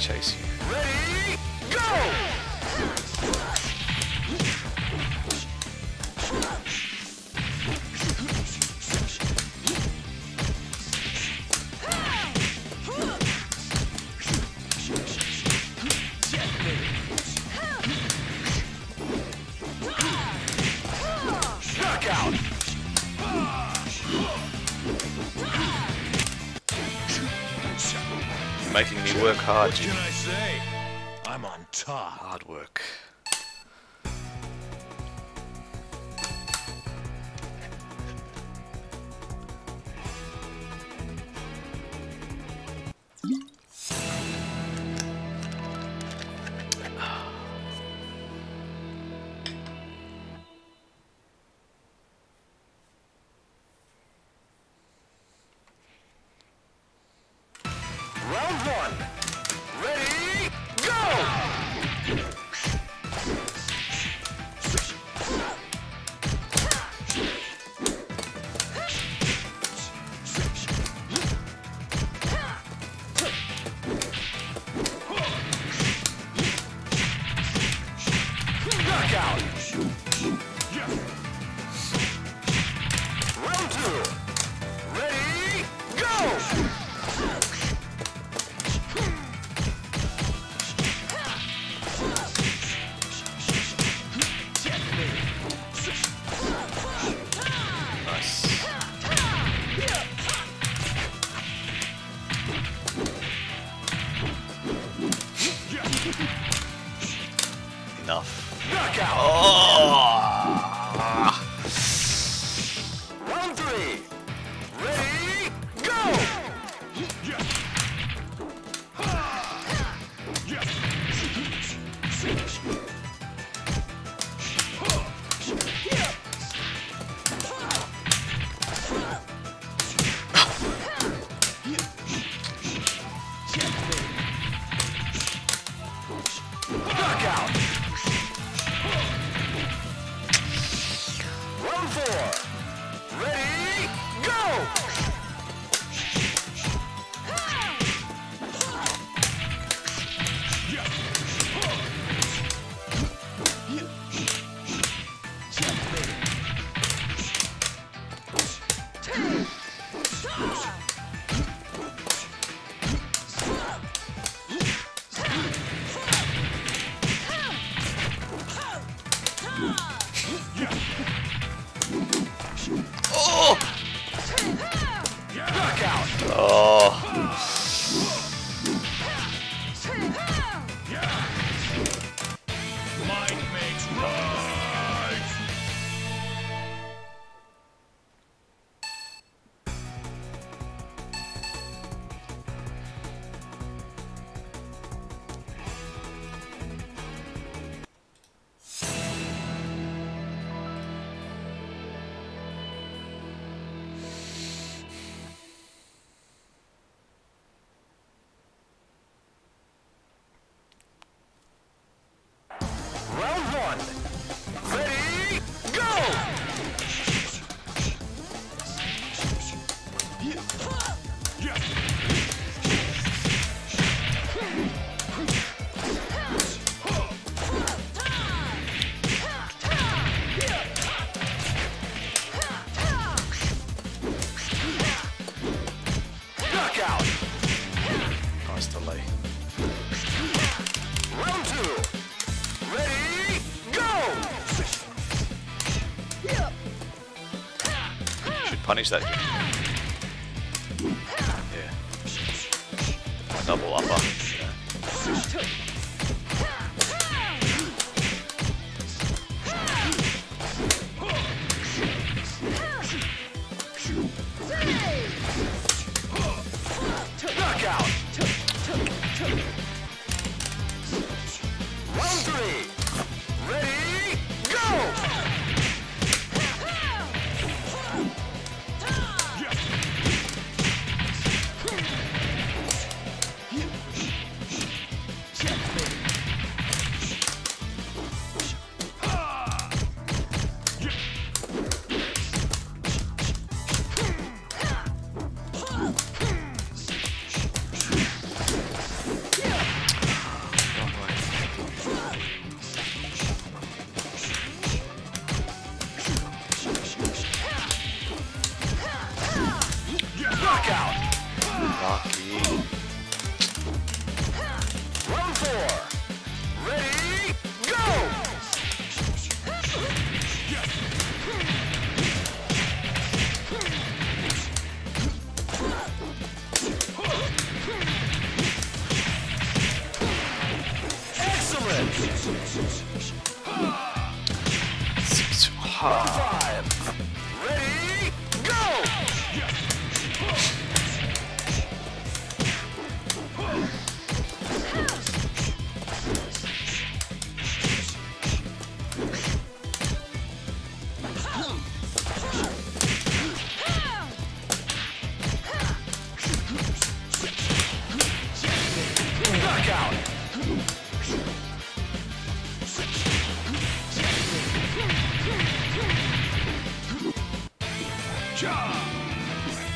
chase you. Ready, go! Making me work hard. What can I say? I'm on top. Hard work. Punish that. Yeah. My double upper. Yeah. Knockout. Round three. Ready, go. Rocky. Round four. Ready, go! Five. Ready, go! Knockout!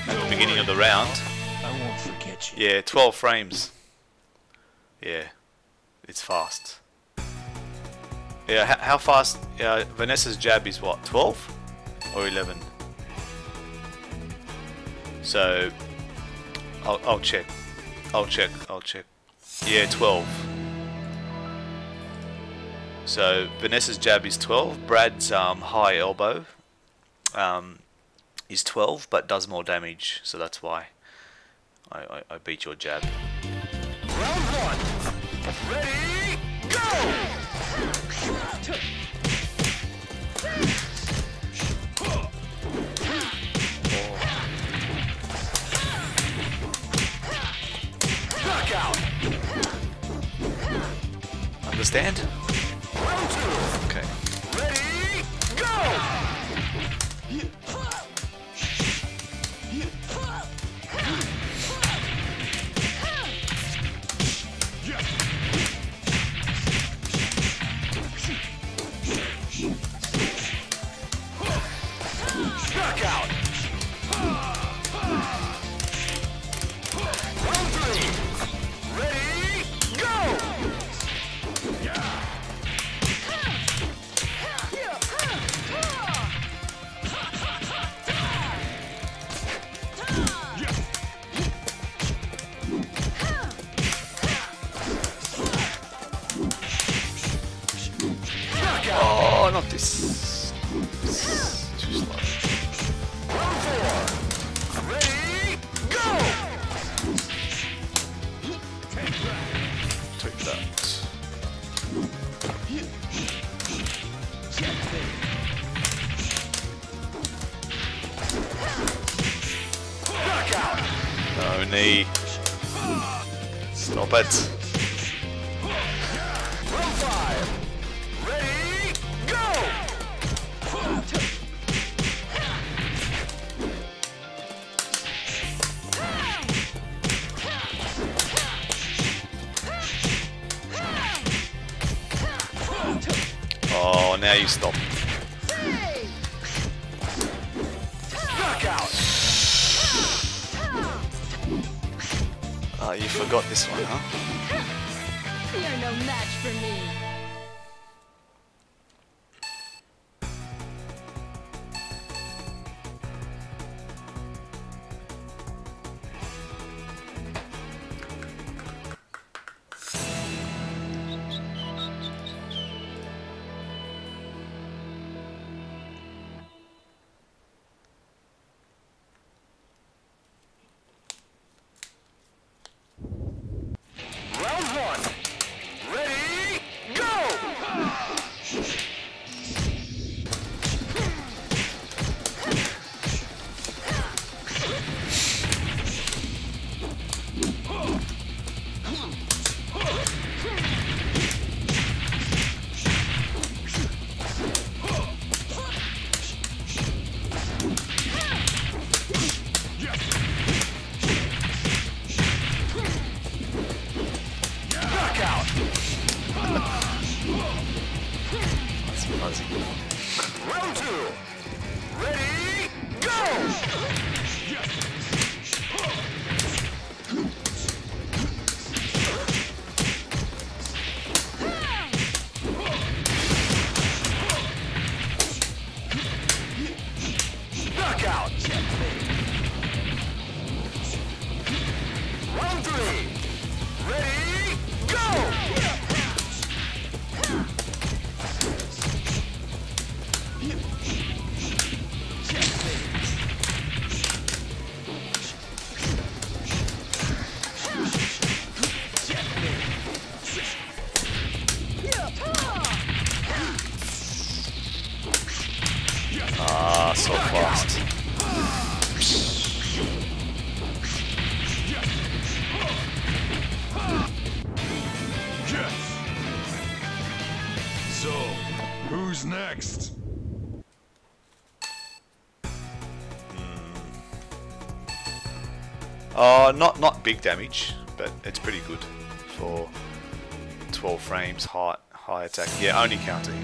At the beginning of the round, I won't forget you. Yeah, 12 frames. Yeah, it's fast. Yeah, how fast? Vanessa's jab is what, 12 or 11? So I'll check. I'll check. Yeah, 12. So Vanessa's jab is 12. Brad's high elbow. Is 12 but does more damage, so that's why I beat your jab. Round one, ready, go! Knockout! Understand? Round two, okay. Ready, go! Knockout! Round three! Ready, go! Oh, not this! Too slow. No knee. Stop it. Round five. Ready, go! Oh, now you stop. Oh, you forgot this one, huh? You're no match for me. Go! next? Not big damage, but it's pretty good for 12 frames, high attack. Yeah, only counter hit.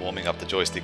Warming up the joystick.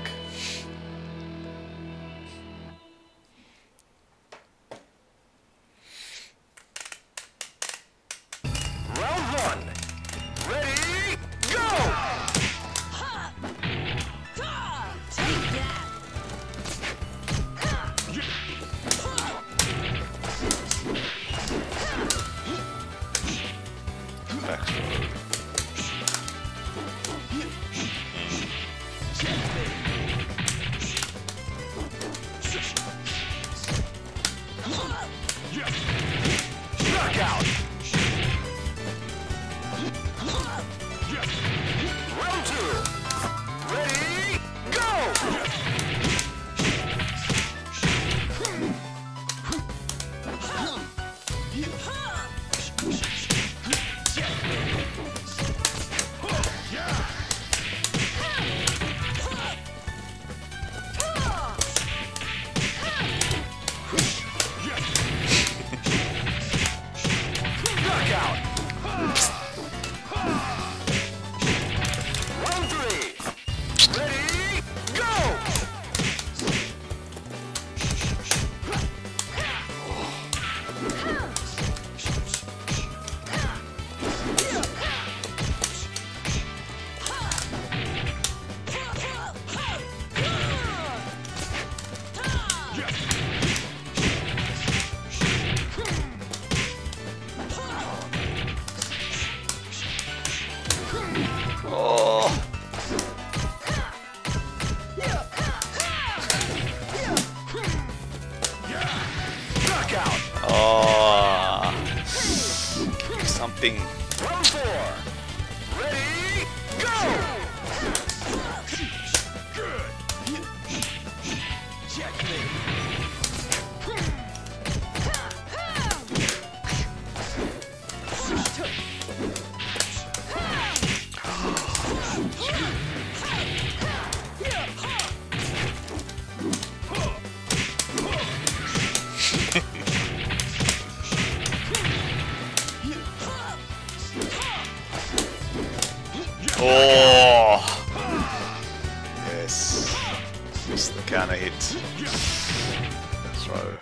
That's right.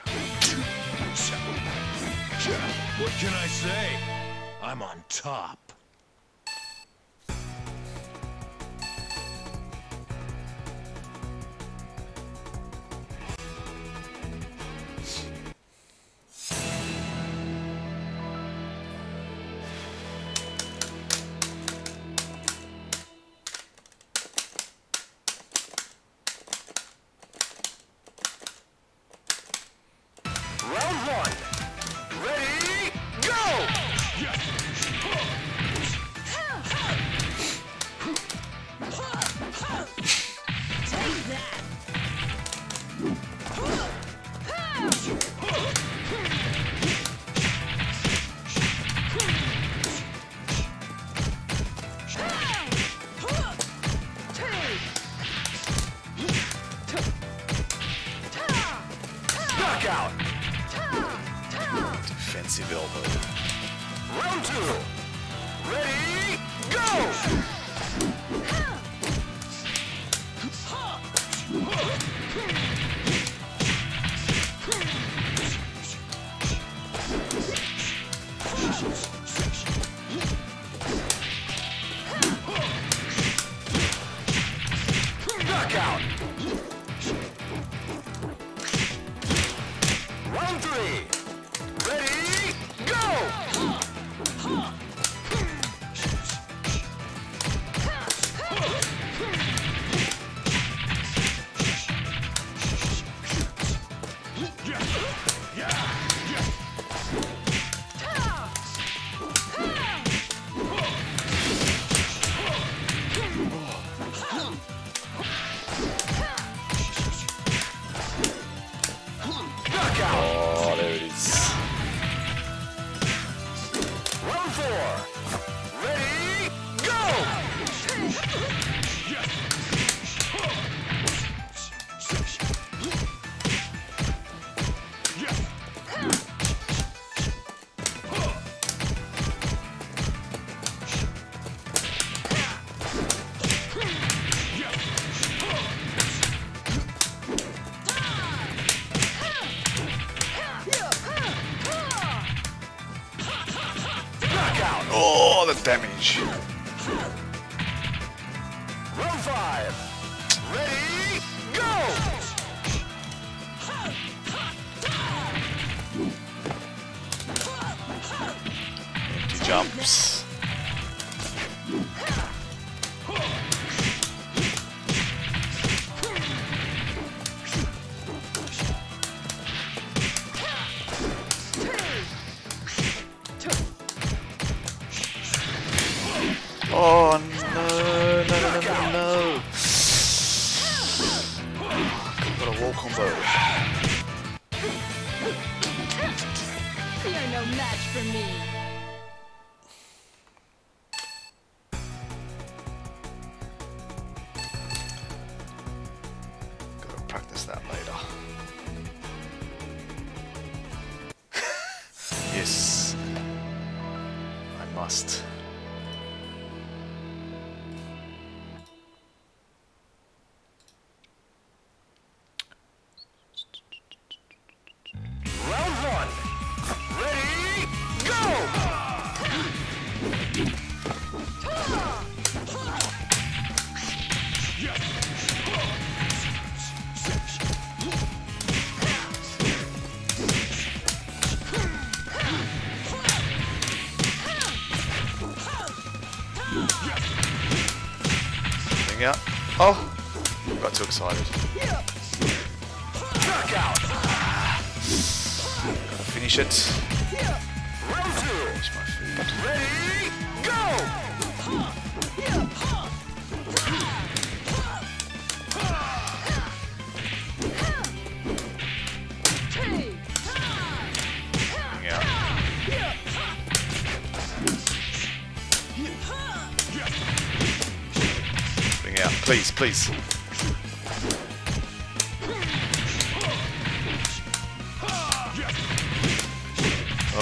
What can I say? I'm on top. Damage. Round 5. Ready, go! Empty jumps. Oh no. Got a wall combo. You're no match for me. Gotta practice that later. Yes. I must. Oh, got too excited. Gotta finish it. Finish my food. Ready, go! Bring it out, please.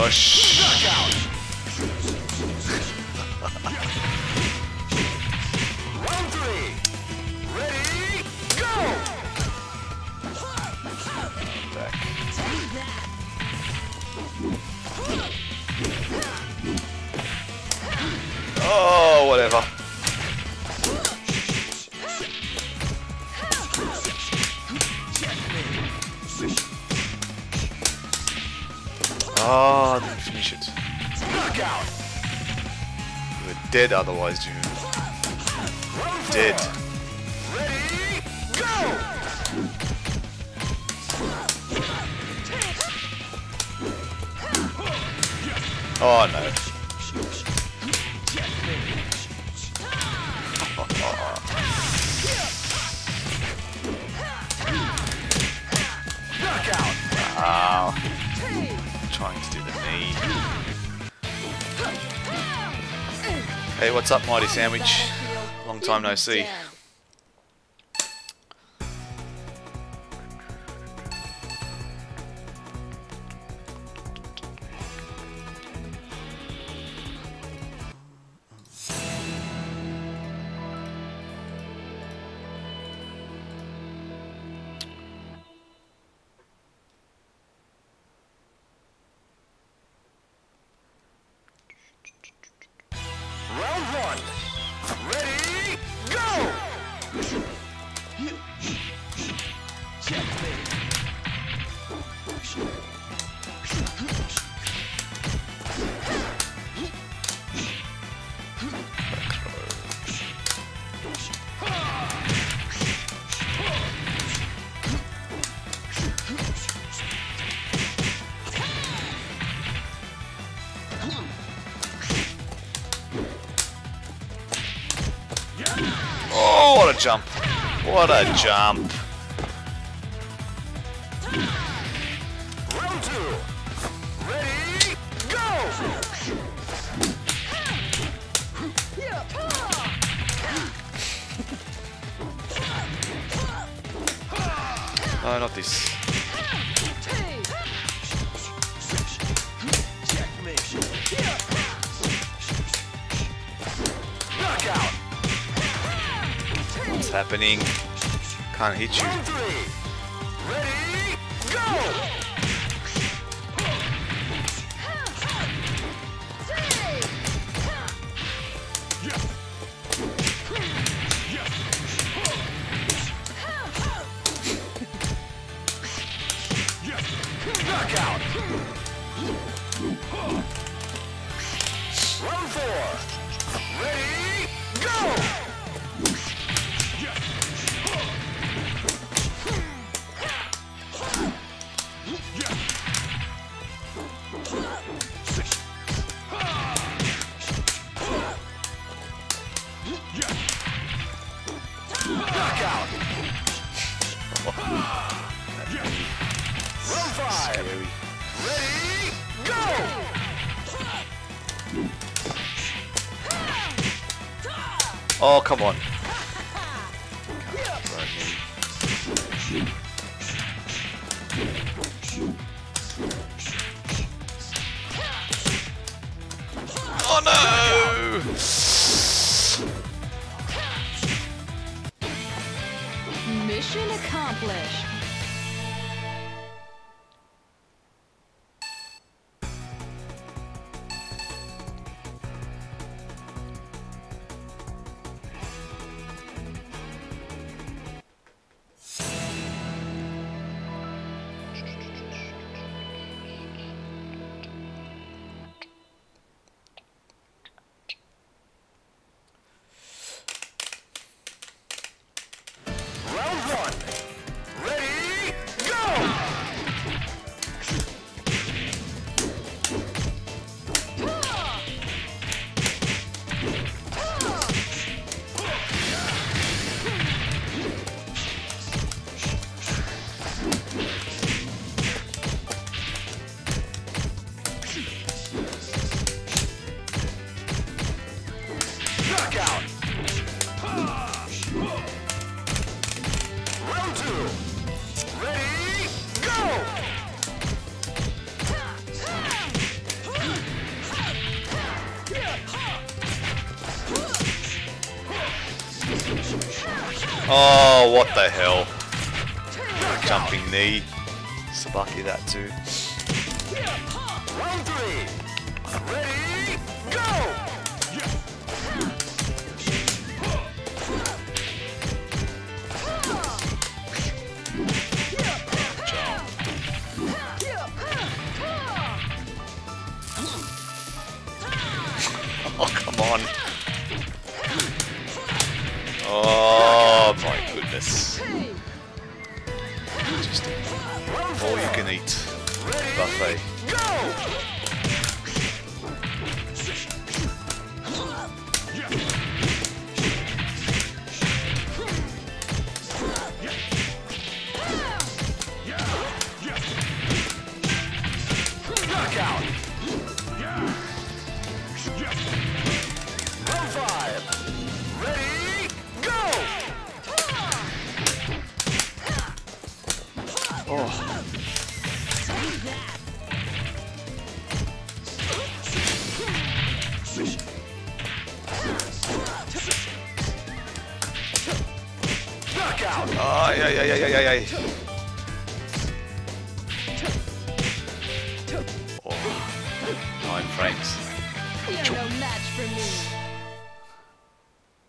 Oh, Round 3. Ready, go! Back. Oh, I didn't finish it. Knockout. You were dead otherwise, Jihoon. Dead. Ready, go! Oh no. Wow. I'm trying to do the knee. Hey, what's up, Mighty Sandwich? Long time no see. Jump. What a jump. Round two. Ready, go! No, not this. Happening. Can't hit you. Ready, go! Knockout. Round four. Ready, go! Oh, come on. Oh no! Mission accomplished. Oh, what the hell. Jumping knee. Sabaki that too. Round three. Ready, go! can eat buffet.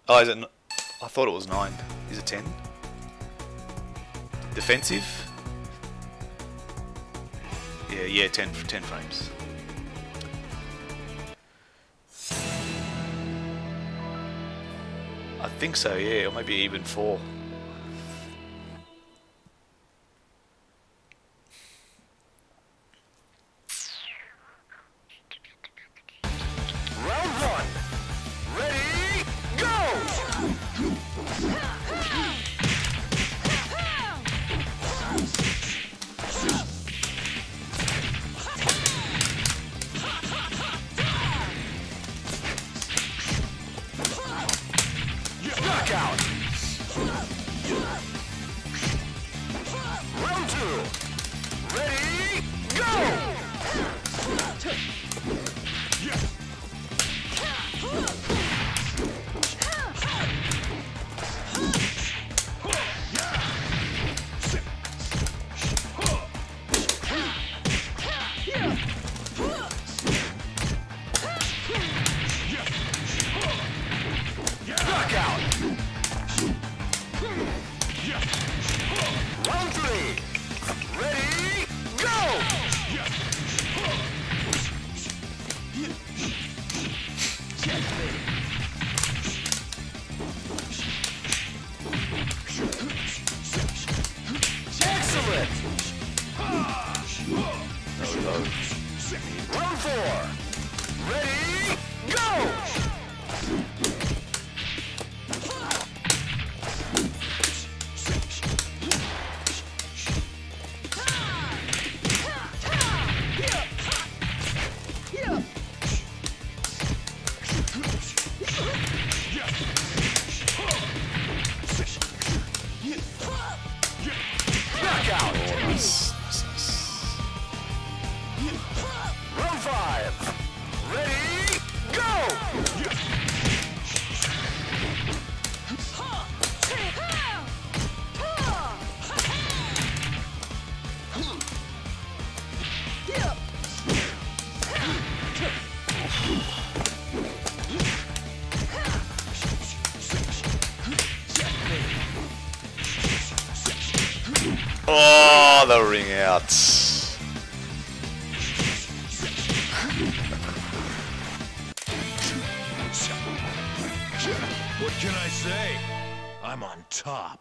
Oh, is it? I thought it was 9. Is it 10? Defensive? Yeah, 10 frames. I think so, yeah, or maybe even 4. Oh, the ring outs. What can I say? I'm on top.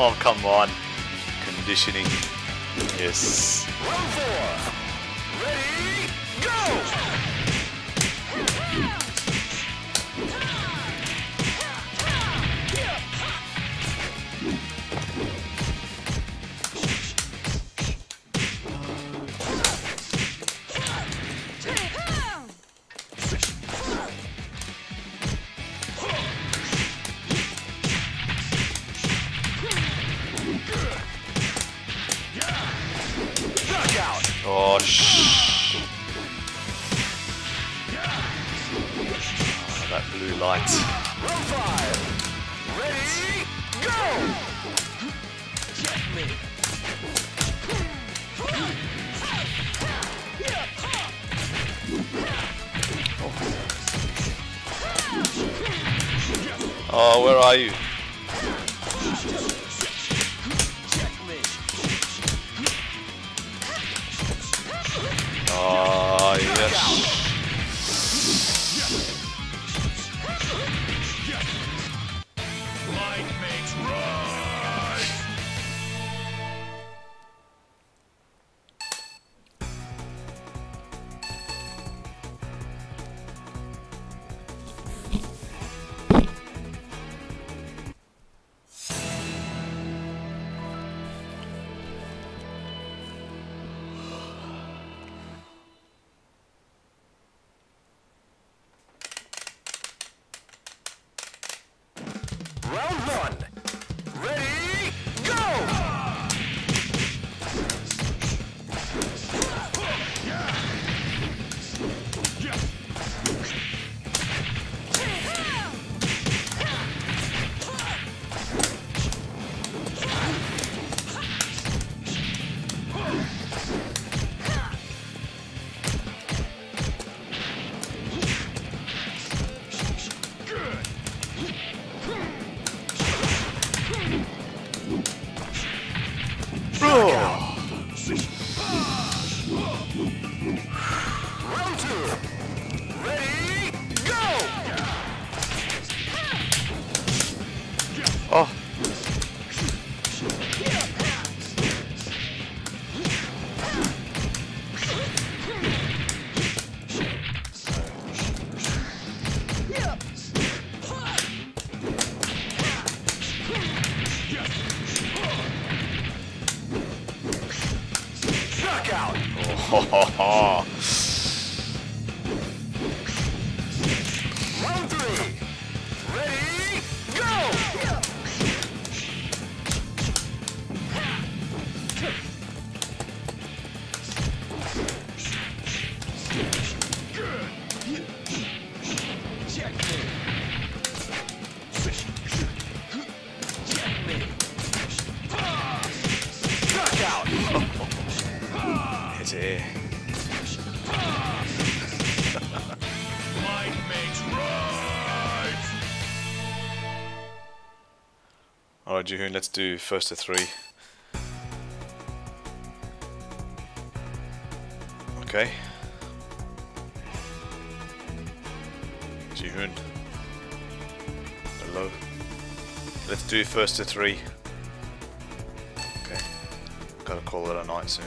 Oh, come on. Conditioning. Yes. Ready, go. Oh, where are you? Ah, yes. ho, ho, ho. Round three. Ready, go! Checkmate. Hit it. Alright, Jihoon, let's do first to three. Okay. Jihoon. Hello. Let's do first to three. Okay. Gotta call it a night soon.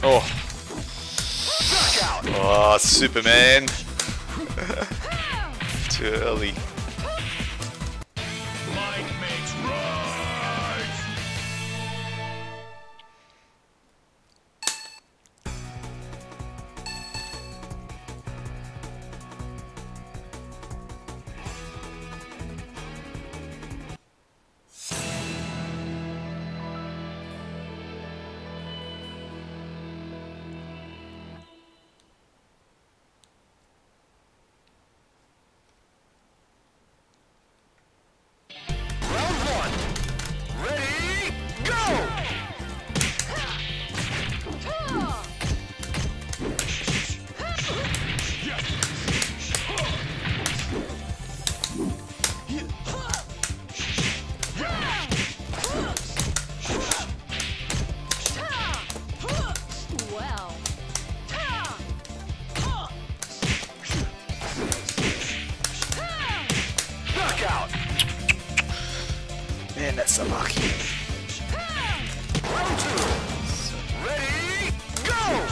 Oh. Oh, Superman. Too early. Man, that's Sabaki. Round two. Ready, go!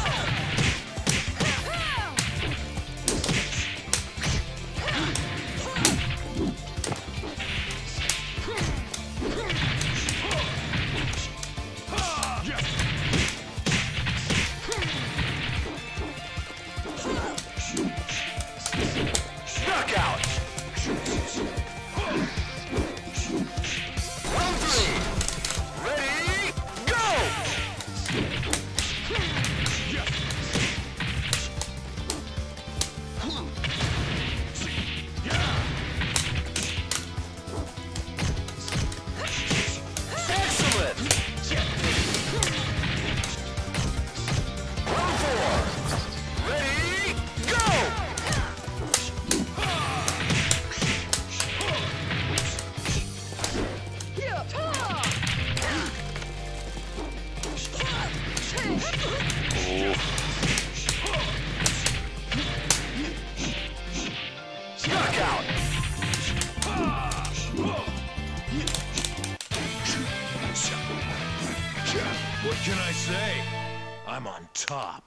Knockout! What can I say? I'm on top.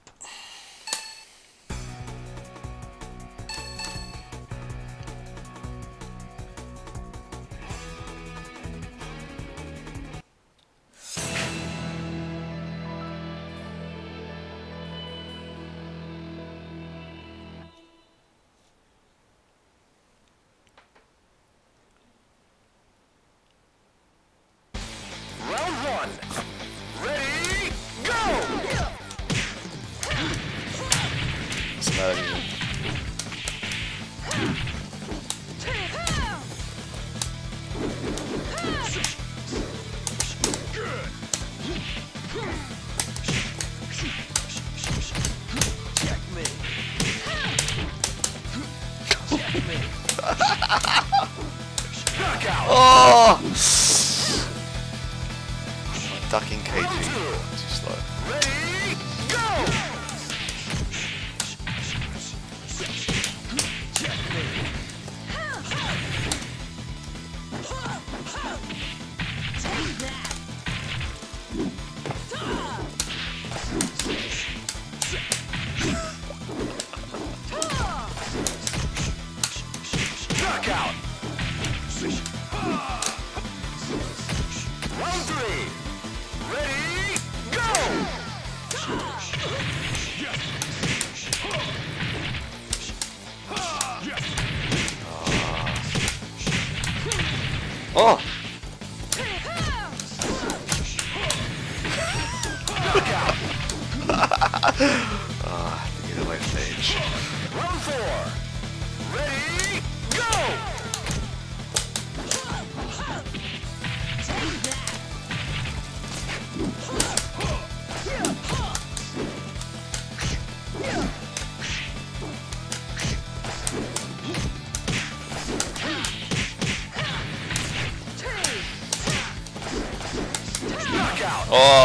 Oh,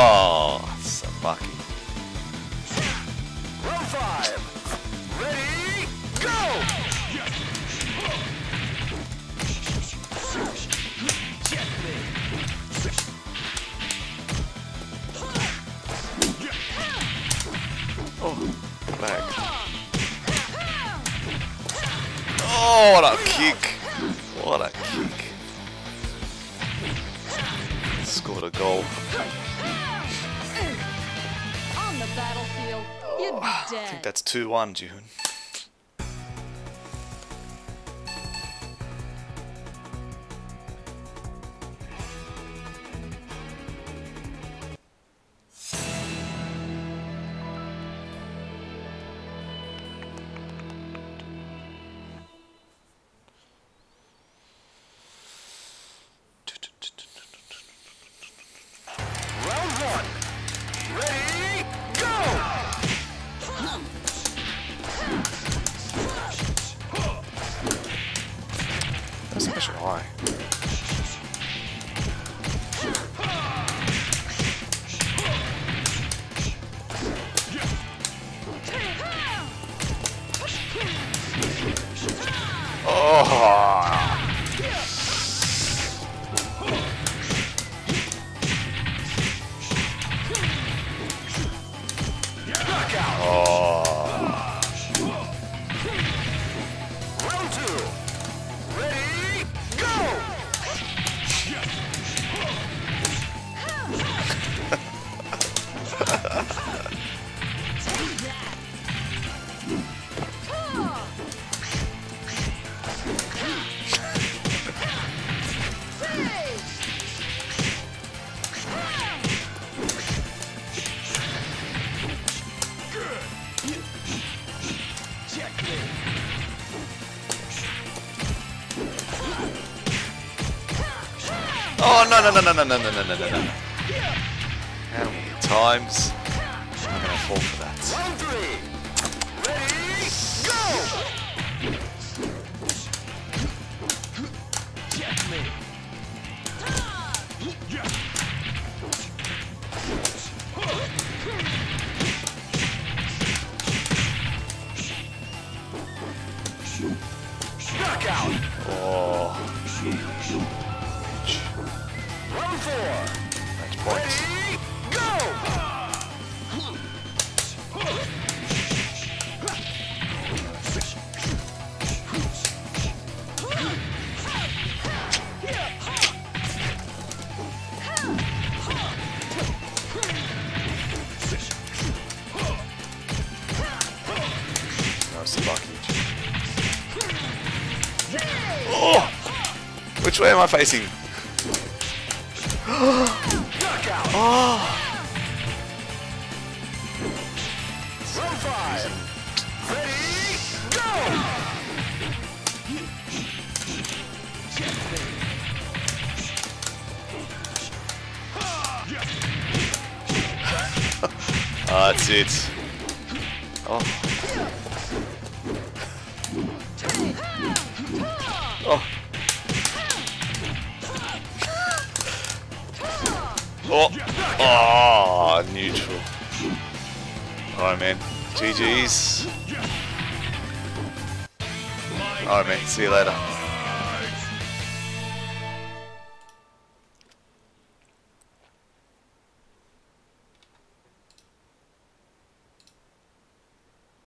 Sabaki. Row 5. Ready, go! Oh, back. Oh, what a kick. What a kick. Scored a goal. Battlefield, you'd be dead. I think that's 2-1, Jihoon. No. How many times am I going to fall for that? 1, 3, ready, go! Knockout! Oh. 4. That's points. Ready, go! Which way am I facing? Oh. That's it. Oh. Oh. Oh. Oh, neutral. Alright, man. GG's. Alright, man. See you later.